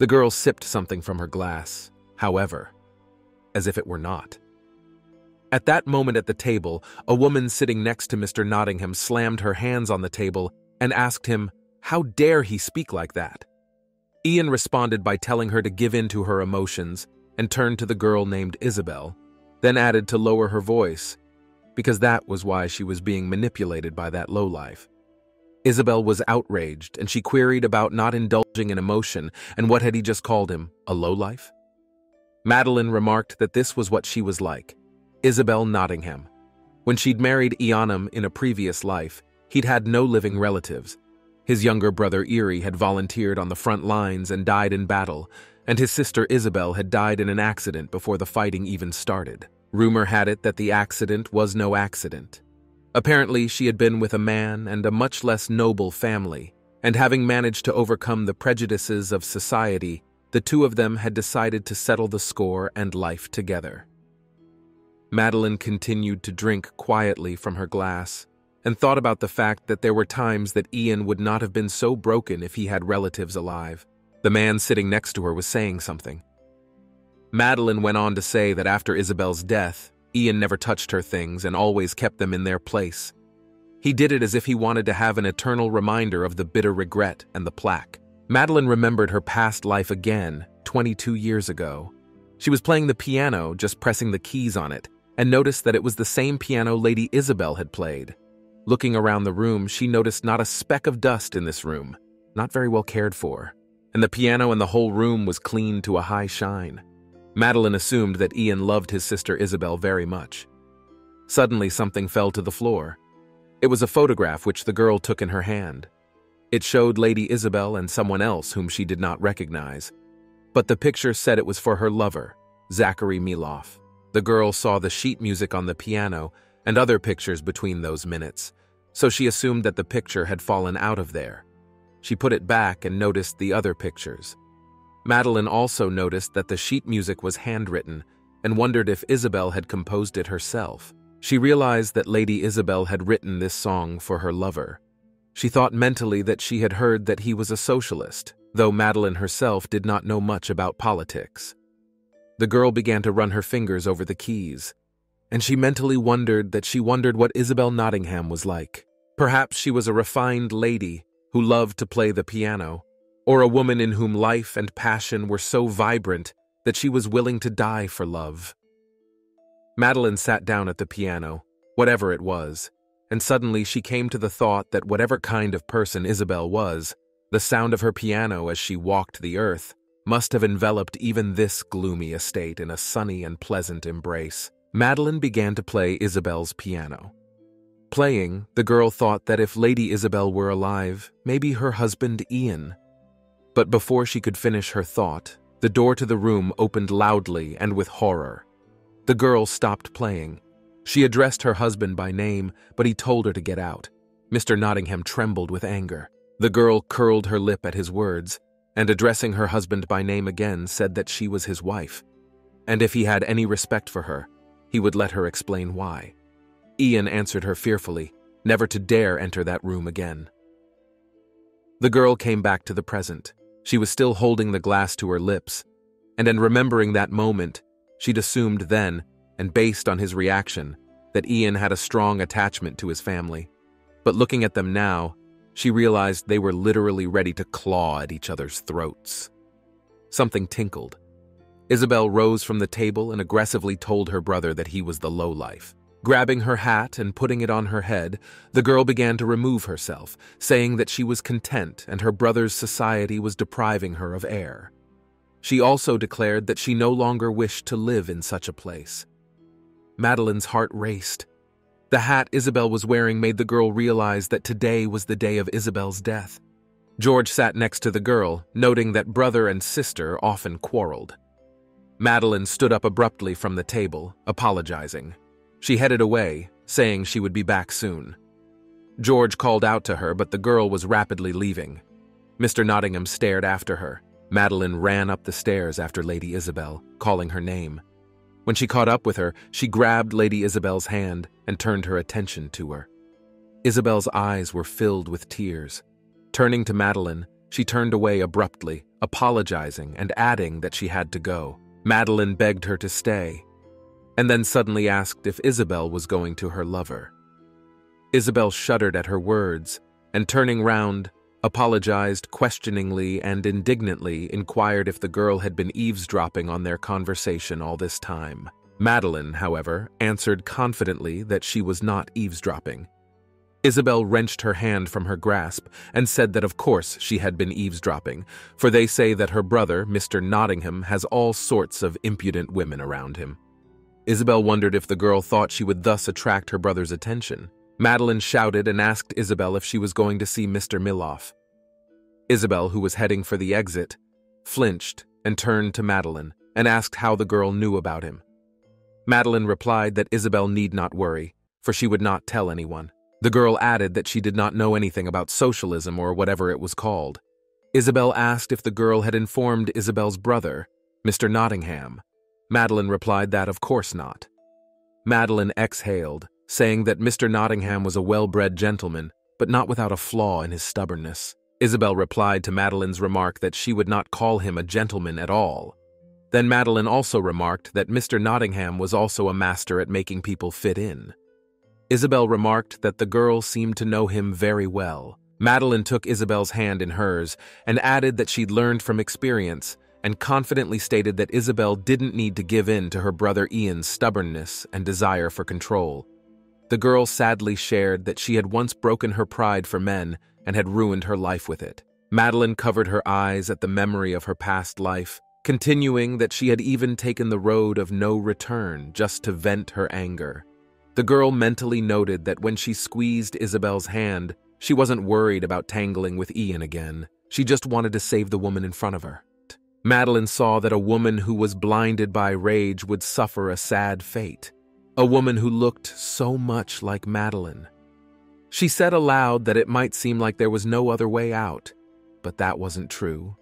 The girl sipped something from her glass, however, as if it were not. At that moment at the table, a woman sitting next to Mister Nottingham slammed her hands on the table and asked him, how dare he speak like that? Ian responded by telling her to give in to her emotions and turned to the girl named Isabel, then added to lower her voice, because that was why she was being manipulated by that lowlife. Isabel was outraged, and she queried about not indulging in emotion and what had he just called him, a lowlife? Madeline remarked that this was what she was like, Isabel Nottingham. When she'd married Ianam in a previous life, he'd had no living relatives. His younger brother Erie had volunteered on the front lines and died in battle, and his sister Isabel had died in an accident before the fighting even started. Rumor had it that the accident was no accident. Apparently, she had been with a man and a much less noble family, and having managed to overcome the prejudices of society, the two of them had decided to settle the score and life together. Madeline continued to drink quietly from her glass and thought about the fact that there were times that Ian would not have been so broken if he had relatives alive. The man sitting next to her was saying something. Madeline went on to say that after Isabel's death, Ian never touched her things and always kept them in their place. He did it as if he wanted to have an eternal reminder of the bitter regret and the plaque. Madeline remembered her past life again, twenty-two years ago. She was playing the piano, just pressing the keys on it, and noticed that it was the same piano Lady Isabel had played. Looking around the room, she noticed not a speck of dust in this room, not very well cared for, and the piano and the whole room was cleaned to a high shine. Madeline assumed that Ian loved his sister Isabel very much. Suddenly, something fell to the floor. It was a photograph which the girl took in her hand. It showed Lady Isabel and someone else whom she did not recognize, but the picture said it was for her lover, Zachary Miloff. The girl saw the sheet music on the piano and other pictures between those minutes, so she assumed that the picture had fallen out of there. She put it back and noticed the other pictures. Madeline also noticed that the sheet music was handwritten and wondered if Isabel had composed it herself. She realized that Lady Isabel had written this song for her lover. She thought mentally that she had heard that he was a socialist, though Madeline herself did not know much about politics. The girl began to run her fingers over the keys, and she mentally wondered that she wondered what Isabel Nottingham was like. Perhaps she was a refined lady who loved to play the piano, or a woman in whom life and passion were so vibrant that she was willing to die for love. Madeline sat down at the piano, whatever it was, and suddenly she came to the thought that whatever kind of person Isabel was, the sound of her piano as she walked the earth must have enveloped even this gloomy estate in a sunny and pleasant embrace. Madeline began to play Isabel's piano. Playing, the girl thought that if Lady Isabel were alive, maybe her husband Ian. But before she could finish her thought, the door to the room opened loudly and with horror. The girl stopped playing. She addressed her husband by name, but he told her to get out. Mister Nottingham trembled with anger. The girl curled her lip at his words, and addressing her husband by name again, said that she was his wife, and if he had any respect for her, he would let her explain why. Ian answered her fearfully, never to dare enter that room again. The girl came back to the present. She was still holding the glass to her lips, and in remembering that moment, she'd assumed then, and based on his reaction, that Ian had a strong attachment to his family. But looking at them now, she realized they were literally ready to claw at each other's throats. Something tinkled. Isabel rose from the table and aggressively told her brother that he was the lowlife. Grabbing her hat and putting it on her head, the girl began to remove herself, saying that she was content and her brother's society was depriving her of air. She also declared that she no longer wished to live in such a place. Madeline's heart raced. The hat Isabel was wearing made the girl realize that today was the day of Isabel's death. George sat next to the girl, noting that brother and sister often quarreled. Madeline stood up abruptly from the table, apologizing. She headed away, saying she would be back soon. George called out to her, but the girl was rapidly leaving. Mister Nottingham stared after her. Madeline ran up the stairs after Lady Isabel, calling her name. When she caught up with her, she grabbed Lady Isabel's hand and turned her attention to her. Isabel's eyes were filled with tears. Turning to Madeline, she turned away abruptly, apologizing and adding that she had to go. Madeline begged her to stay, and then suddenly asked if Isabel was going to her lover. Isabel shuddered at her words, and turning round, apologized questioningly and indignantly, inquired if the girl had been eavesdropping on their conversation all this time. Madeline, however, answered confidently that she was not eavesdropping. Isabel wrenched her hand from her grasp and said that of course she had been eavesdropping, for they say that her brother, Mister Nottingham, has all sorts of impudent women around him. Isabel wondered if the girl thought she would thus attract her brother's attention. Madeline shouted and asked Isabel if she was going to see Mister Miloff. Isabel, who was heading for the exit, flinched and turned to Madeline and asked how the girl knew about him. Madeline replied that Isabel need not worry, for she would not tell anyone. The girl added that she did not know anything about socialism or whatever it was called. Isabel asked if the girl had informed Isabel's brother, Mister Nottingham. Madeline replied that of course not. Madeline exhaled, saying that Mister Nottingham was a well-bred gentleman, but not without a flaw in his stubbornness. Isabel replied to Madeline's remark that she would not call him a gentleman at all. Then Madeline also remarked that Mister Nottingham was also a master at making people fit in. Isabel remarked that the girl seemed to know him very well. Madeline took Isabel's hand in hers and added that she'd learned from experience, and confidently stated that Isabel didn't need to give in to her brother Ian's stubbornness and desire for control. The girl sadly shared that she had once broken her pride for men and had ruined her life with it. Madeline covered her eyes at the memory of her past life, continuing that she had even taken the road of no return just to vent her anger. The girl mentally noted that when she squeezed Isabel's hand, she wasn't worried about tangling with Ian again. She just wanted to save the woman in front of her. Madeline saw that a woman who was blinded by rage would suffer a sad fate, a woman who looked so much like Madeline. She said aloud that it might seem like there was no other way out, but that wasn't true,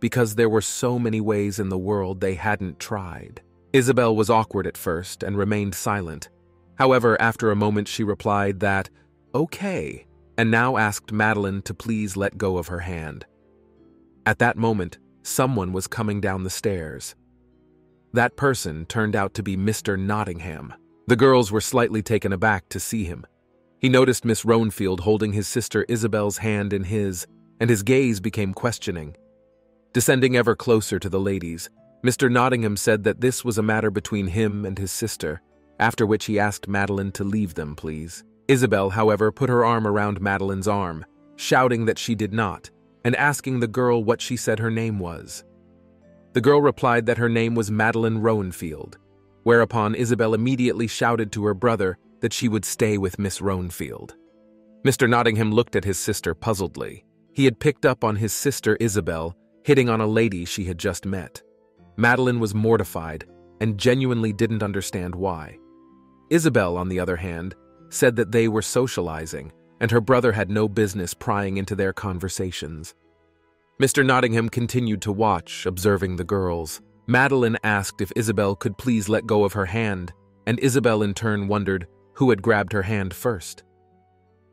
because there were so many ways in the world they hadn't tried. Isabel was awkward at first and remained silent. However, after a moment she replied that, okay, and now asked Madeline to please let go of her hand. At that moment, someone was coming down the stairs. That person turned out to be Mister Nottingham. The girls were slightly taken aback to see him. He noticed Miss Rowanfield holding his sister Isabel's hand in his, and his gaze became questioning. Descending ever closer to the ladies, Mister Nottingham said that this was a matter between him and his sister, after which he asked Madeline to leave them, please. Isabel, however, put her arm around Madeline's arm, shouting that she did not, and asking the girl what she said her name was. The girl replied that her name was Madeline Rowanfield, whereupon Isabel immediately shouted to her brother that she would stay with Miss Rowanfield. Mister Nottingham looked at his sister puzzledly. He had picked up on his sister Isabel hitting on a lady she had just met. Madeline was mortified and genuinely didn't understand why. Isabel, on the other hand, said that they were socializing, and her brother had no business prying into their conversations. Mister Nottingham continued to watch, observing the girls. Madeline asked if Isabel could please let go of her hand, and Isabel in turn wondered who had grabbed her hand first.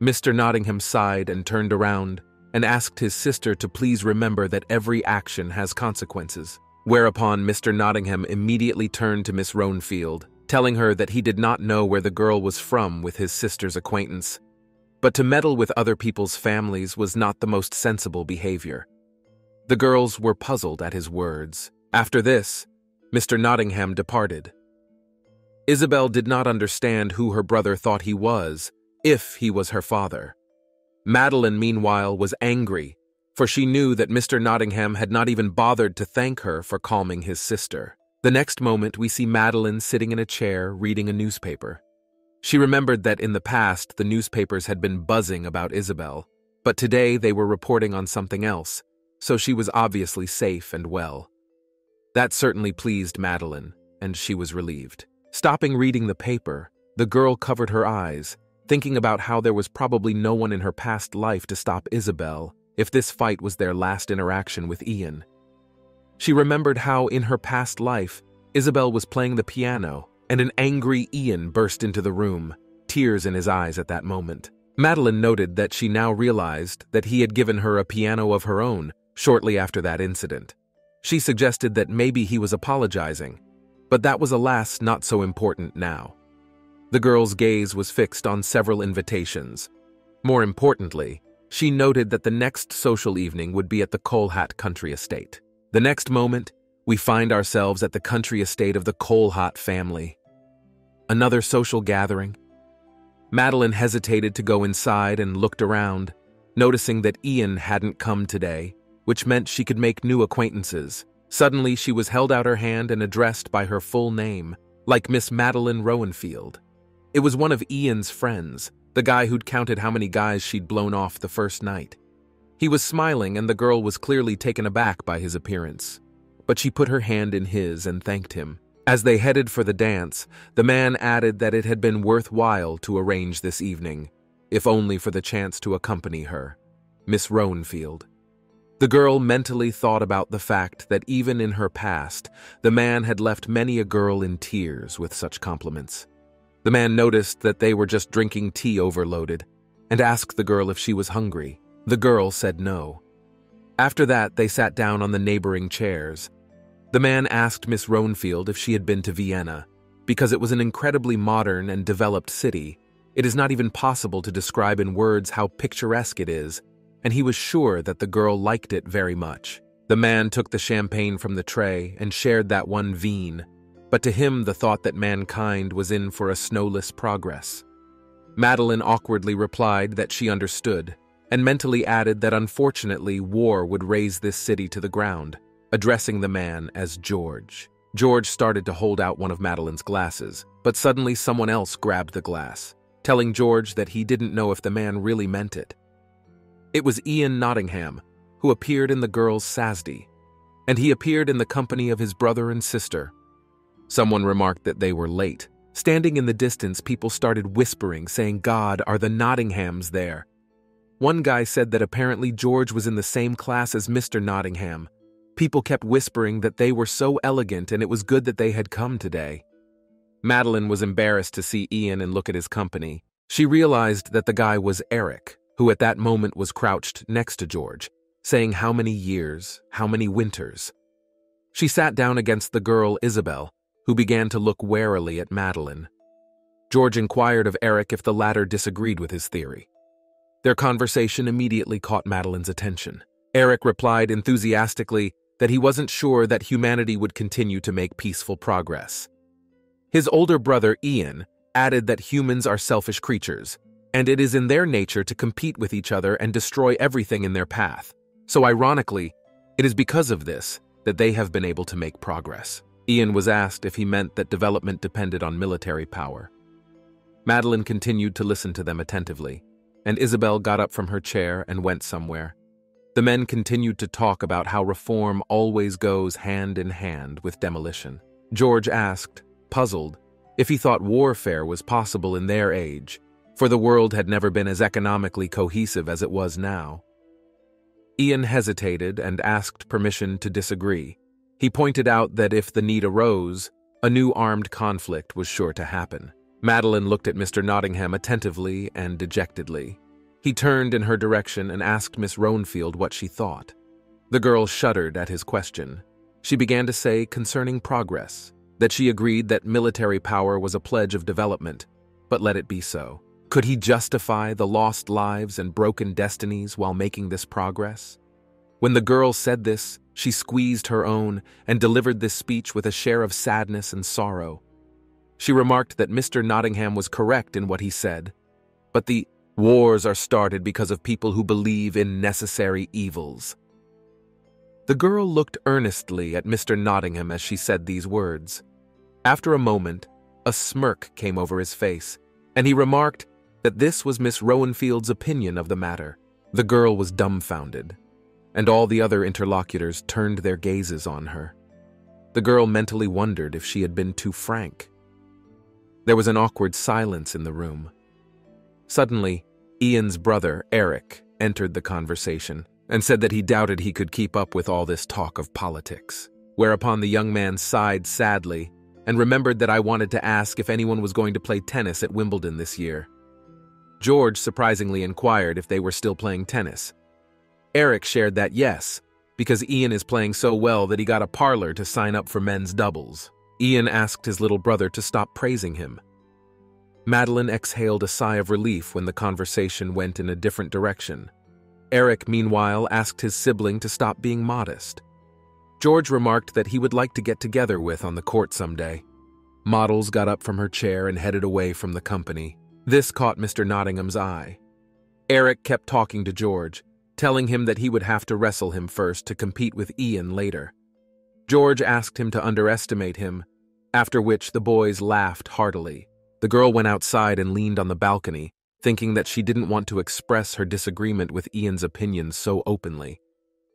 Mister Nottingham sighed and turned around, and asked his sister to please remember that every action has consequences. Whereupon Mister Nottingham immediately turned to Miss Rowanfield, telling her that he did not know where the girl was from with his sister's acquaintance, but to meddle with other people's families was not the most sensible behavior. The girls were puzzled at his words. After this, Mister Nottingham departed. Isabel did not understand who her brother thought he was, if he was her father. Madeline, meanwhile, was angry, for she knew that Mister Nottingham had not even bothered to thank her for calming his sister. The next moment, we see Madeline sitting in a chair reading a newspaper. She remembered that in the past, the newspapers had been buzzing about Isabel, but today they were reporting on something else, so she was obviously safe and well. That certainly pleased Madeline, and she was relieved. Stopping reading the paper, the girl covered her eyes, thinking about how there was probably no one in her past life to stop Isabel, if this fight was their last interaction with Ian. She remembered how, in her past life, Isabel was playing the piano, and an angry Ian burst into the room, tears in his eyes at that moment. Madeline noted that she now realized that he had given her a piano of her own, shortly after that incident. She suggested that maybe he was apologizing, but that was alas not so important now. The girl's gaze was fixed on several invitations. More importantly, she noted that the next social evening would be at the Coalhat country estate. The next moment, we find ourselves at the country estate of the Coalhat family. Another social gathering. Madeline hesitated to go inside and looked around, noticing that Ian hadn't come today, which meant she could make new acquaintances. Suddenly, she was held out her hand and addressed by her full name, like Miss Madeline Rowanfield. It was one of Ian's friends, the guy who'd counted how many guys she'd blown off the first night. He was smiling, and the girl was clearly taken aback by his appearance, but she put her hand in his and thanked him. As they headed for the dance, the man added that it had been worthwhile to arrange this evening, if only for the chance to accompany her, Miss Rowanfield. The girl mentally thought about the fact that even in her past, the man had left many a girl in tears with such compliments. The man noticed that they were just drinking tea overloaded and asked the girl if she was hungry. The girl said no. After that, they sat down on the neighboring chairs. The man asked Miss Rowanfield if she had been to Vienna. Because it was an incredibly modern and developed city, it is not even possible to describe in words how picturesque it is, and he was sure that the girl liked it very much. The man took the champagne from the tray and shared that one veen, but to him the thought that mankind was in for a snowless progress. Madeline awkwardly replied that she understood, and mentally added that unfortunately war would raise this city to the ground, addressing the man as George. George started to hold out one of Madeline's glasses, but suddenly someone else grabbed the glass, telling George that he didn't know if the man really meant it. It was Ian Nottingham, who appeared in the girl's sasdi, and he appeared in the company of his brother and sister. Someone remarked that they were late. Standing in the distance, people started whispering, saying, "God, are the Nottinghams there?" One guy said that apparently George was in the same class as Mister Nottingham. People kept whispering that they were so elegant and it was good that they had come today. Madeline was embarrassed to see Ian and look at his company. She realized that the guy was Eric, who at that moment was crouched next to George, saying how many years, how many winters. She sat down against the girl Isabel, who began to look warily at Madeline. George inquired of Eric if the latter disagreed with his theory. Their conversation immediately caught Madeline's attention. Eric replied enthusiastically that he wasn't sure that humanity would continue to make peaceful progress. His older brother, Ian, added that humans are selfish creatures, and it is in their nature to compete with each other and destroy everything in their path. So ironically, it is because of this that they have been able to make progress. Ian was asked if he meant that development depended on military power. Madeline continued to listen to them attentively, and Isabel got up from her chair and went somewhere. The men continued to talk about how reform always goes hand in hand with demolition. George asked, puzzled, if he thought warfare was possible in their age, for the world had never been as economically cohesive as it was now. Ian hesitated and asked permission to disagree. He pointed out that if the need arose, a new armed conflict was sure to happen. Madeline looked at Mister Nottingham attentively and dejectedly. He turned in her direction and asked Miss Rowanfield what she thought. The girl shuddered at his question. She began to say concerning progress, that she agreed that military power was a pledge of development, but let it be so. Could he justify the lost lives and broken destinies while making this progress? When the girl said this, she squeezed her own and delivered this speech with a share of sadness and sorrow. She remarked that Mister Nottingham was correct in what he said, but the wars are started because of people who believe in necessary evils. The girl looked earnestly at Mister Nottingham as she said these words. After a moment, a smirk came over his face, and he remarked that this was Miss Rowanfield's opinion of the matter. The girl was dumbfounded, and all the other interlocutors turned their gazes on her. The girl mentally wondered if she had been too frank. There was an awkward silence in the room. Suddenly, Ian's brother, Eric, entered the conversation and said that he doubted he could keep up with all this talk of politics, whereupon the young man sighed sadly and remembered that I wanted to ask if anyone was going to play tennis at Wimbledon this year. George surprisingly inquired if they were still playing tennis. Eric shared that yes, because Ian is playing so well that he got a parlor to sign up for men's doubles. Ian asked his little brother to stop praising him. Madeline exhaled a sigh of relief when the conversation went in a different direction. Eric, meanwhile, asked his sibling to stop being modest. George remarked that he would like to get together with on the court someday. Models got up from her chair and headed away from the company. This caught Mister Nottingham's eye. Eric kept talking to George, telling him that he would have to wrestle him first to compete with Ian later. George asked him to underestimate him, after which the boys laughed heartily. The girl went outside and leaned on the balcony, thinking that she didn't want to express her disagreement with Ian's opinions so openly.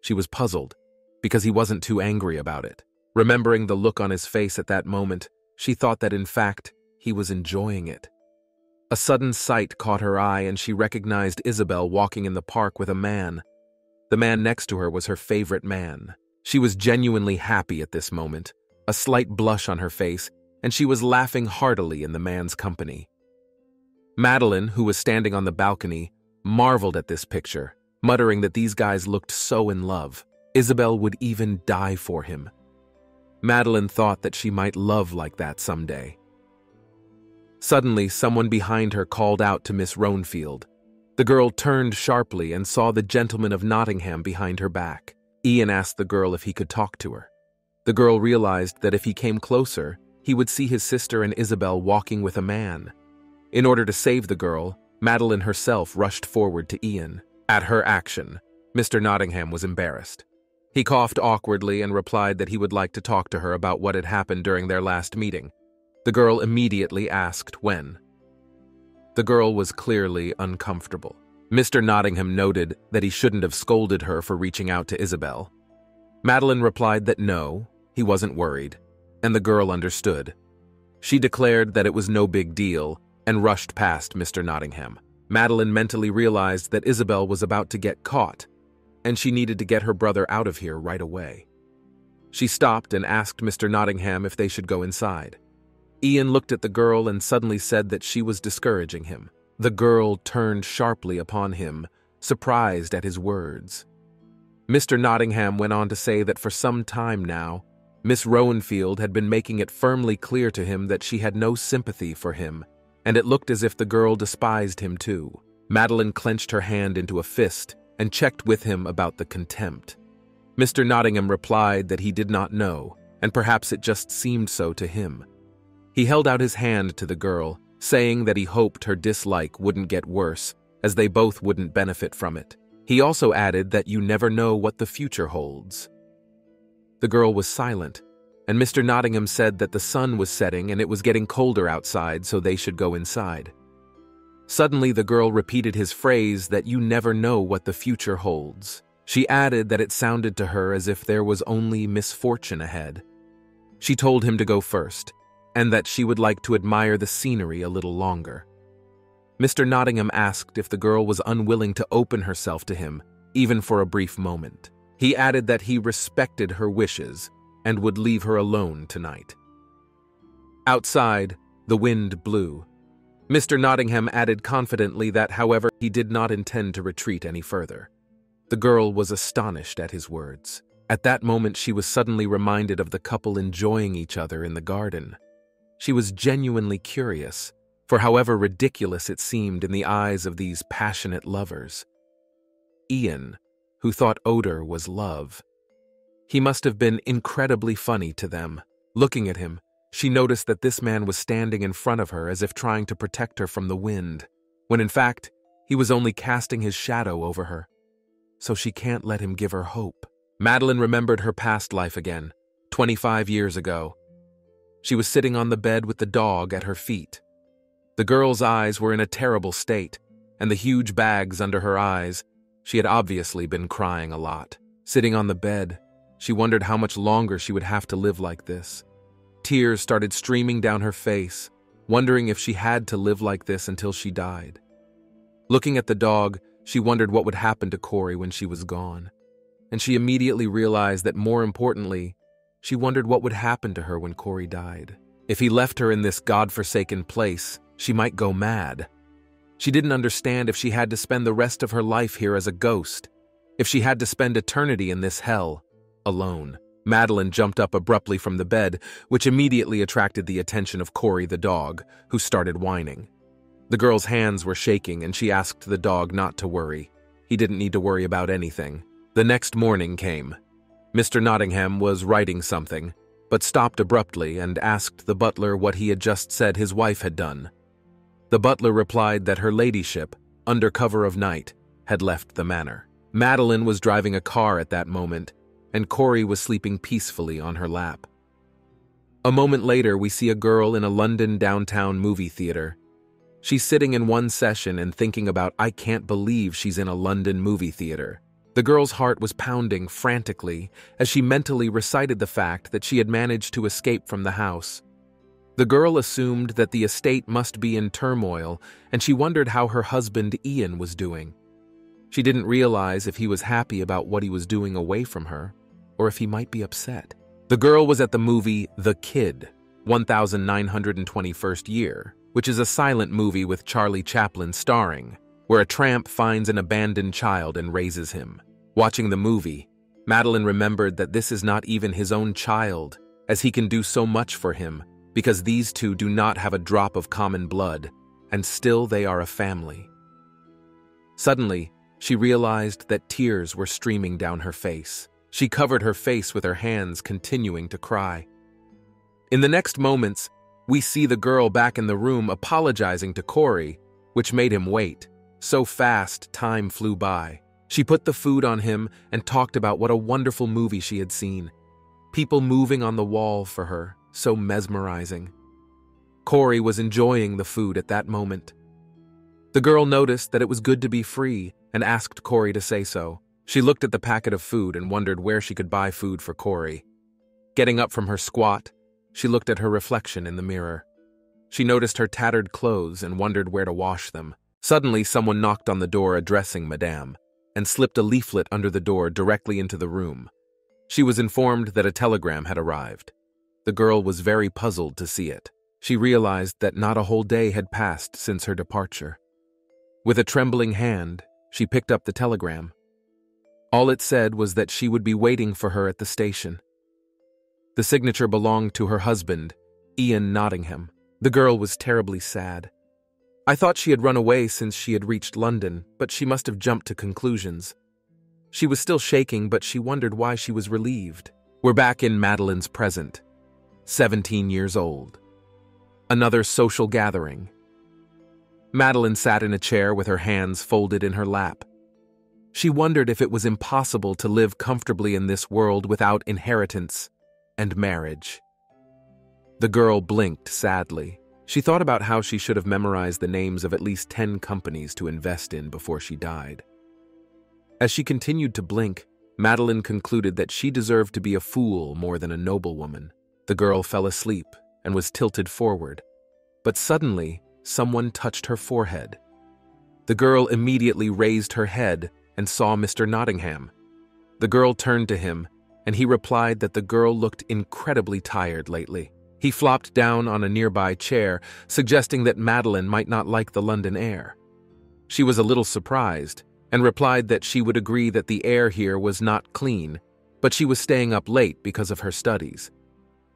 She was puzzled, because he wasn't too angry about it. Remembering the look on his face at that moment, she thought that in fact, he was enjoying it. A sudden sight caught her eye and she recognized Isabel walking in the park with a man. The man next to her was her favorite man. She was genuinely happy at this moment, a slight blush on her face, and she was laughing heartily in the man's company. Madeline, who was standing on the balcony, marveled at this picture, muttering that these guys looked so in love. Isabel would even die for him. Madeline thought that she might love like that someday. Suddenly, someone behind her called out to Miss Rowanfield. The girl turned sharply and saw the gentleman of Nottingham behind her back. Ian asked the girl if he could talk to her. The girl realized that if he came closer, he would see his sister and Isabel walking with a man. In order to save the girl, Madeline herself rushed forward to Ian. At her action, Mister Nottingham was embarrassed. He coughed awkwardly and replied that he would like to talk to her about what had happened during their last meeting. The girl immediately asked when. The girl was clearly uncomfortable. Mister Nottingham noted that he shouldn't have scolded her for reaching out to Isabel. Madeline replied that no, he wasn't worried, and the girl understood. She declared that it was no big deal and rushed past Mister Nottingham. Madeline mentally realized that Isabel was about to get caught, and she needed to get her brother out of here right away. She stopped and asked Mister Nottingham if they should go inside. Ian looked at the girl and suddenly said that she was discouraging him. The girl turned sharply upon him, surprised at his words. Mister Nottingham went on to say that for some time now, Miss Rowanfield had been making it firmly clear to him that she had no sympathy for him, and it looked as if the girl despised him too. Madeline clenched her hand into a fist and checked with him about the contempt. Mister Nottingham replied that he did not know, and perhaps it just seemed so to him. He held out his hand to the girl, saying that he hoped her dislike wouldn't get worse, as they both wouldn't benefit from it. He also added that you never know what the future holds. The girl was silent, and Mister Nottingham said that the sun was setting and it was getting colder outside, so they should go inside. Suddenly, the girl repeated his phrase that you never know what the future holds. She added that it sounded to her as if there was only misfortune ahead. She told him to go first, and that she would like to admire the scenery a little longer. Mister Nottingham asked if the girl was unwilling to open herself to him, even for a brief moment. He added that he respected her wishes and would leave her alone tonight. Outside, the wind blew. Mister Nottingham added confidently that, however, he did not intend to retreat any further. The girl was astonished at his words. At that moment, she was suddenly reminded of the couple enjoying each other in the garden. She was genuinely curious, for however ridiculous it seemed in the eyes of these passionate lovers. Ian, who thought odor was love. He must have been incredibly funny to them. Looking at him, she noticed that this man was standing in front of her as if trying to protect her from the wind, when in fact, he was only casting his shadow over her. So she can't let him give her hope. Madeline remembered her past life again, twenty-five years ago. She was sitting on the bed with the dog at her feet. The girl's eyes were in a terrible state, and the huge bags under her eyes. She had obviously been crying a lot. Sitting on the bed, she wondered how much longer she would have to live like this. Tears started streaming down her face, wondering if she had to live like this until she died. Looking at the dog, she wondered what would happen to Corey when she was gone. And she immediately realized that, more importantly, she wondered what would happen to her when Corey died. If he left her in this godforsaken place, she might go mad. She didn't understand if she had to spend the rest of her life here as a ghost, if she had to spend eternity in this hell, alone. Madeline jumped up abruptly from the bed, which immediately attracted the attention of Corey the dog, who started whining. The girl's hands were shaking and she asked the dog not to worry. He didn't need to worry about anything. The next morning came. Mister Nottingham was writing something, but stopped abruptly and asked the butler what he had just said his wife had done. The butler replied that her ladyship, under cover of night, had left the manor. Madeline was driving a car at that moment, and Corey was sleeping peacefully on her lap. A moment later, we see a girl in a London downtown movie theater. She's sitting in one session and thinking about, I can't believe she's in a London movie theater. The girl's heart was pounding frantically as she mentally recited the fact that she had managed to escape from the house. The girl assumed that the estate must be in turmoil, and she wondered how her husband Ian was doing. She didn't realize if he was happy about what he was doing away from her, or if he might be upset. The girl was at the movie The Kid, one thousand nine hundred twenty-first year, which is a silent movie with Charlie Chaplin starring, where a tramp finds an abandoned child and raises him. Watching the movie, Madeline remembered that this is not even his own child, as he can do so much for him, because these two do not have a drop of common blood, and still they are a family. Suddenly, she realized that tears were streaming down her face. She covered her face with her hands, continuing to cry. In the next moments, we see the girl back in the room apologizing to Corey, which made him wait. So fast, time flew by. She put the food on him and talked about what a wonderful movie she had seen. People moving on the wall for her, so mesmerizing. Corey was enjoying the food at that moment. The girl noticed that it was good to be free and asked Corey to say so. She looked at the packet of food and wondered where she could buy food for Corey. Getting up from her squat, she looked at her reflection in the mirror. She noticed her tattered clothes and wondered where to wash them. Suddenly, someone knocked on the door addressing Madame and slipped a leaflet under the door directly into the room. She was informed that a telegram had arrived. The girl was very puzzled to see it. She realized that not a whole day had passed since her departure. With a trembling hand, she picked up the telegram. All it said was that she would be waiting for her at the station. The signature belonged to her husband, Ian Nottingham. The girl was terribly sad. I thought she had run away since she had reached London, but she must have jumped to conclusions. She was still shaking, but she wondered why she was relieved. We're back in Madeline's present, seventeen years old. Another social gathering. Madeline sat in a chair with her hands folded in her lap. She wondered if it was impossible to live comfortably in this world without inheritance and marriage. The girl blinked sadly. She thought about how she should have memorized the names of at least ten companies to invest in before she died. As she continued to blink, Madeline concluded that she deserved to be a fool more than a noblewoman. The girl fell asleep and was tilted forward, but suddenly, someone touched her forehead. The girl immediately raised her head and saw Mister Nottingham. The girl turned to him, and he replied that the girl looked incredibly tired lately. He flopped down on a nearby chair, suggesting that Madeline might not like the London air. She was a little surprised and replied that she would agree that the air here was not clean, but she was staying up late because of her studies.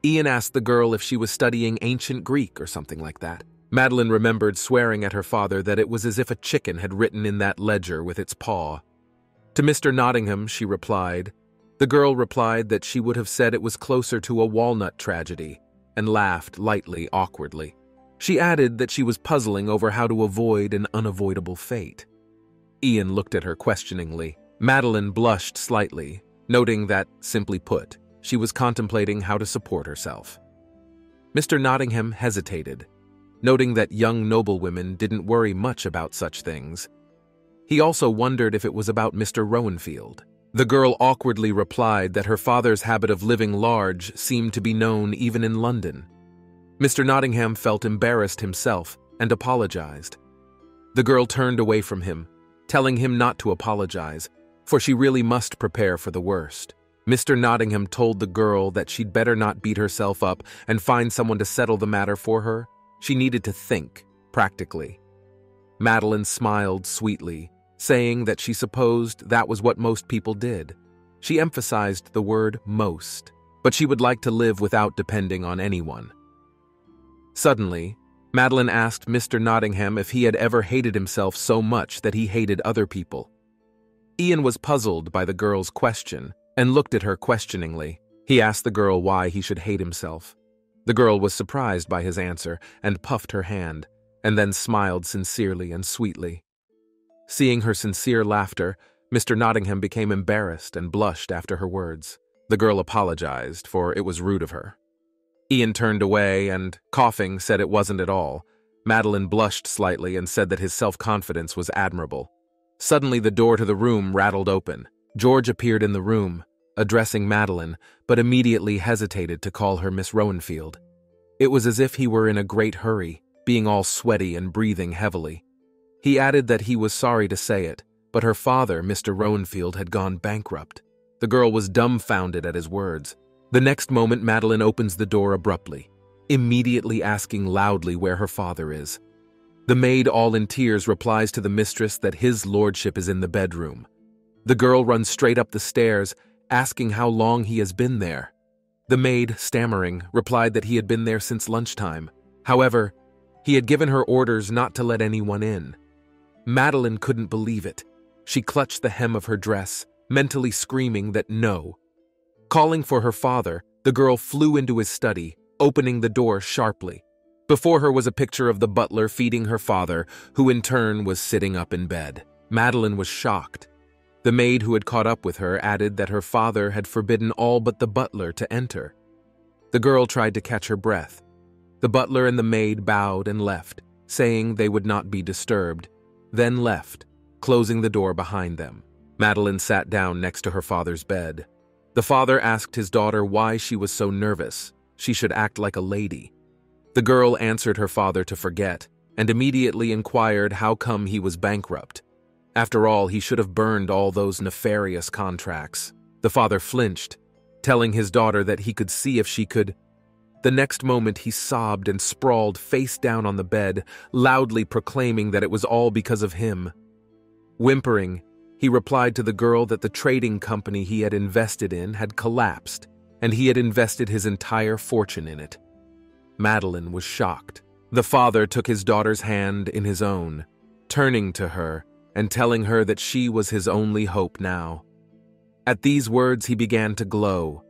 Ian asked the girl if she was studying ancient Greek or something like that. Madeline remembered swearing at her father that it was as if a chicken had written in that ledger with its paw. To Mister Nottingham, she replied. The girl replied that she would have said it was closer to a walnut tragedy, and laughed lightly, awkwardly. She added that she was puzzling over how to avoid an unavoidable fate. Ian looked at her questioningly. Madeline blushed slightly, noting that, simply put, she was contemplating how to support herself. Mister Nottingham hesitated, noting that young noblewomen didn't worry much about such things. He also wondered if it was about Mister Rowanfield. The girl awkwardly replied that her father's habit of living large seemed to be known even in London. Mister Nottingham felt embarrassed himself and apologized. The girl turned away from him, telling him not to apologize, for she really must prepare for the worst. Mister Nottingham told the girl that she'd better not beat herself up and find someone to settle the matter for her. She needed to think, practically. Madeline smiled sweetly, saying that she supposed that was what most people did. She emphasized the word most, but she would like to live without depending on anyone. Suddenly, Madeline asked Mister Nottingham if he had ever hated himself so much that he hated other people. Ian was puzzled by the girl's question and looked at her questioningly. He asked the girl why he should hate himself. The girl was surprised by his answer and puffed her hand, and then smiled sincerely and sweetly. Seeing her sincere laughter, Mister Nottingham became embarrassed and blushed after her words. The girl apologized, for it was rude of her. Ian turned away and, coughing, said it wasn't at all. Madeline blushed slightly and said that his self-confidence was admirable. Suddenly the door to the room rattled open. George appeared in the room, addressing Madeline, but immediately hesitated to call her Miss Rowanfield. It was as if he were in a great hurry, being all sweaty and breathing heavily. He added that he was sorry to say it, but her father, Mister Rowanfield, had gone bankrupt. The girl was dumbfounded at his words. The next moment, Madeline opens the door abruptly, immediately asking loudly where her father is. The maid, all in tears, replies to the mistress that his lordship is in the bedroom. The girl runs straight up the stairs, asking how long he has been there. The maid, stammering, replied that he had been there since lunchtime. However, he had given her orders not to let anyone in. Madeline couldn't believe it. She clutched the hem of her dress, mentally screaming that no. Calling for her father, the girl flew into his study, opening the door sharply. Before her was a picture of the butler feeding her father, who in turn was sitting up in bed. Madeline was shocked. The maid who had caught up with her added that her father had forbidden all but the butler to enter. The girl tried to catch her breath. The butler and the maid bowed and left, saying they would not be disturbed, then left, closing the door behind them. Madeline sat down next to her father's bed. The father asked his daughter why she was so nervous. She should act like a lady. The girl answered her father to forget, and immediately inquired how come he was bankrupt. After all, he should have burned all those nefarious contracts. The father flinched, telling his daughter that he could see if she could. The next moment he sobbed and sprawled face down on the bed, loudly proclaiming that it was all because of him. Whimpering, he replied to the girl that the trading company he had invested in had collapsed, and he had invested his entire fortune in it. Madeline was shocked. The father took his daughter's hand in his own, turning to her and telling her that she was his only hope now. At these words he began to glow,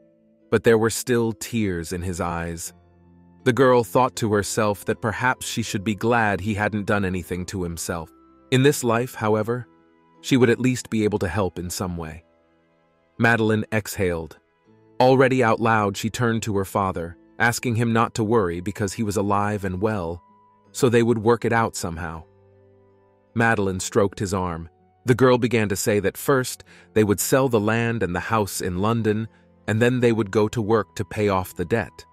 but there were still tears in his eyes. The girl thought to herself that perhaps she should be glad he hadn't done anything to himself. In this life, however, she would at least be able to help in some way. Madeline exhaled. Already out loud, she turned to her father, asking him not to worry because he was alive and well, so they would work it out somehow. Madeline stroked his arm. The girl began to say that first they would sell the land and the house in London, and then they would go to work to pay off the debt.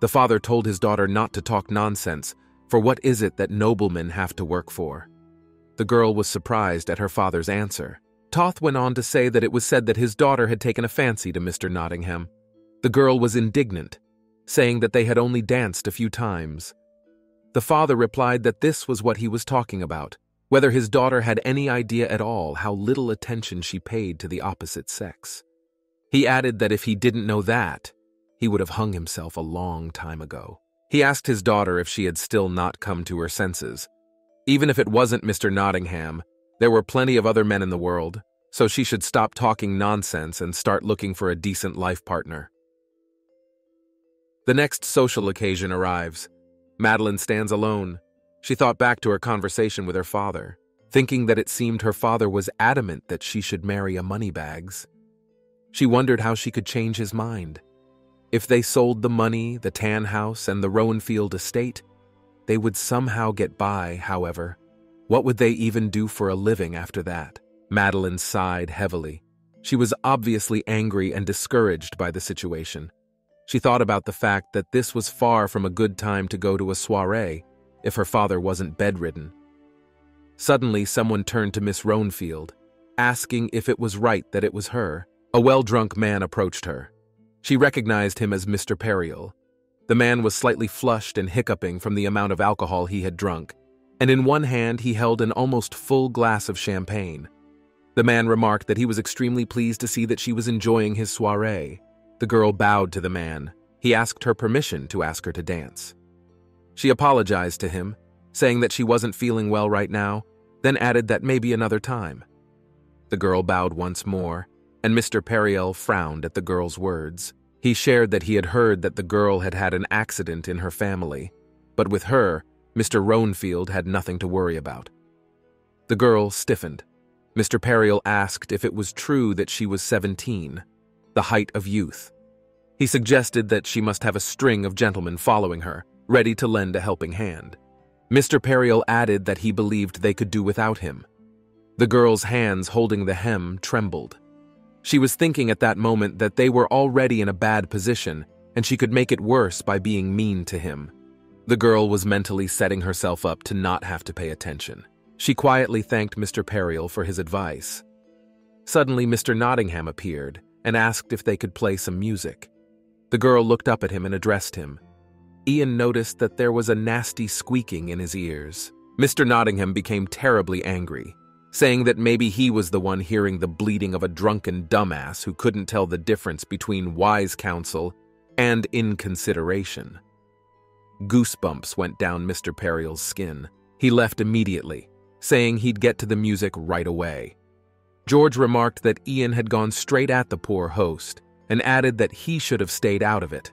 The father told his daughter not to talk nonsense, for what is it that noblemen have to work for? The girl was surprised at her father's answer. Toth went on to say that it was said that his daughter had taken a fancy to Mister Nottingham. The girl was indignant, saying that they had only danced a few times. The father replied that this was what he was talking about, whether his daughter had any idea at all how little attention she paid to the opposite sex. He added that if he didn't know that, he would have hung himself a long time ago. He asked his daughter if she had still not come to her senses. Even if it wasn't Mister Nottingham, there were plenty of other men in the world, so she should stop talking nonsense and start looking for a decent life partner. The next social occasion arrives. Madeline stands alone. She thought back to her conversation with her father, thinking that it seemed her father was adamant that she should marry a moneybags. She wondered how she could change his mind. If they sold the money, the tan house, and the Rowanfield estate, they would somehow get by, however. What would they even do for a living after that? Madeline sighed heavily. She was obviously angry and discouraged by the situation. She thought about the fact that this was far from a good time to go to a soiree, if her father wasn't bedridden. Suddenly, someone turned to Miss Rowanfield, asking if it was right that it was her. A well-drunk man approached her. She recognized him as Mister Periel. The man was slightly flushed and hiccuping from the amount of alcohol he had drunk, and in one hand he held an almost full glass of champagne. The man remarked that he was extremely pleased to see that she was enjoying his soiree. The girl bowed to the man. He asked her permission to ask her to dance. She apologized to him, saying that she wasn't feeling well right now, then added that maybe another time. The girl bowed once more, and Mister Periel frowned at the girl's words. He shared that he had heard that the girl had had an accident in her family, but with her, Mister Rowanfield had nothing to worry about. The girl stiffened. Mister Periel asked if it was true that she was seventeen, the height of youth. He suggested that she must have a string of gentlemen following her, ready to lend a helping hand. Mister Periel added that he believed they could do without him. The girl's hands holding the hem trembled. She was thinking at that moment that they were already in a bad position, and she could make it worse by being mean to him. The girl was mentally setting herself up to not have to pay attention. She quietly thanked Mister Periel for his advice. Suddenly, Mister Nottingham appeared and asked if they could play some music. The girl looked up at him and addressed him. Ian noticed that there was a nasty squeaking in his ears. Mister Nottingham became terribly angry, saying that maybe he was the one hearing the bleating of a drunken dumbass who couldn't tell the difference between wise counsel and inconsideration. Goosebumps went down Mister Periel's skin. He left immediately, saying he'd get to the music right away. George remarked that Ian had gone straight at the poor host and added that he should have stayed out of it.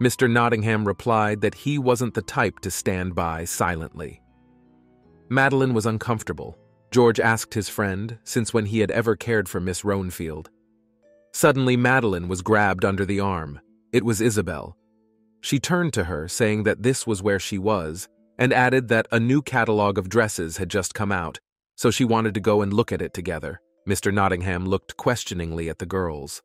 Mister Nottingham replied that he wasn't the type to stand by silently. Madeline was uncomfortable. George asked his friend since when he had ever cared for Miss Rowanfield. Suddenly, Madeline was grabbed under the arm. It was Isabel. She turned to her, saying that this was where she was, and added that a new catalog of dresses had just come out, so she wanted to go and look at it together. Mister Nottingham looked questioningly at the girls.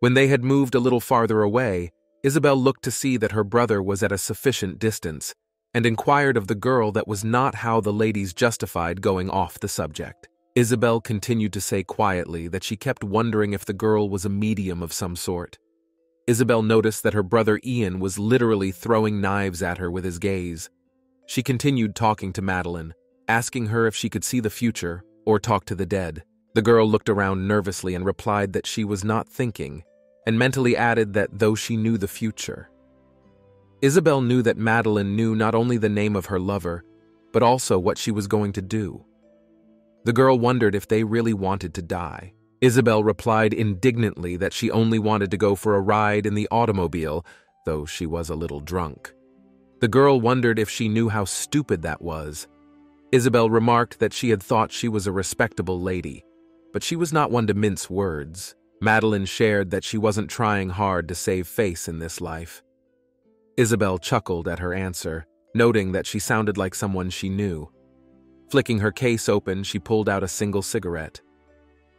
When they had moved a little farther away, Isabel looked to see that her brother was at a sufficient distance, and inquired of the girl that was not how the ladies justified going off the subject. Isabel continued to say quietly that she kept wondering if the girl was a medium of some sort. Isabel noticed that her brother Ian was literally throwing knives at her with his gaze. She continued talking to Madeline, asking her if she could see the future or talk to the dead. The girl looked around nervously and replied that she was not thinking, and mentally added that though she knew the future. Isabel knew that Madeline knew not only the name of her lover, but also what she was going to do. The girl wondered if they really wanted to die. Isabel replied indignantly that she only wanted to go for a ride in the automobile, though she was a little drunk. The girl wondered if she knew how stupid that was. Isabel remarked that she had thought she was a respectable lady, but she was not one to mince words. Madeline shared that she wasn't trying hard to save face in this life. Isabel chuckled at her answer, noting that she sounded like someone she knew. Flicking her case open, she pulled out a single cigarette.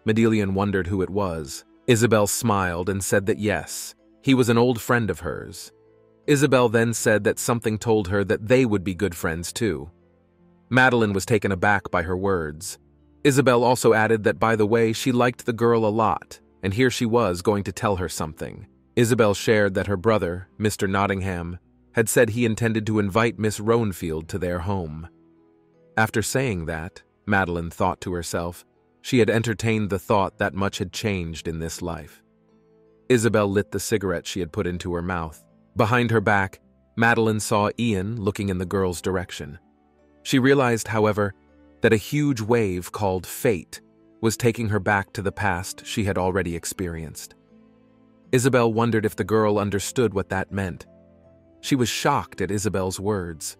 Madeline wondered who it was. Isabel smiled and said that yes, he was an old friend of hers. Isabel then said that something told her that they would be good friends too. Madeline was taken aback by her words. Isabel also added that, by the way, she liked the girl a lot, and here she was going to tell her something. Isabel shared that her brother, Mister Nottingham, had said he intended to invite Miss Rowanfield to their home. After saying that, Madeline thought to herself, she had entertained the thought that much had changed in this life. Isabel lit the cigarette she had put into her mouth. Behind her back, Madeline saw Ian looking in the girl's direction. She realized, however, that a huge wave called fate was taking her back to the past she had already experienced. Isabel wondered if the girl understood what that meant. She was shocked at Isabel's words.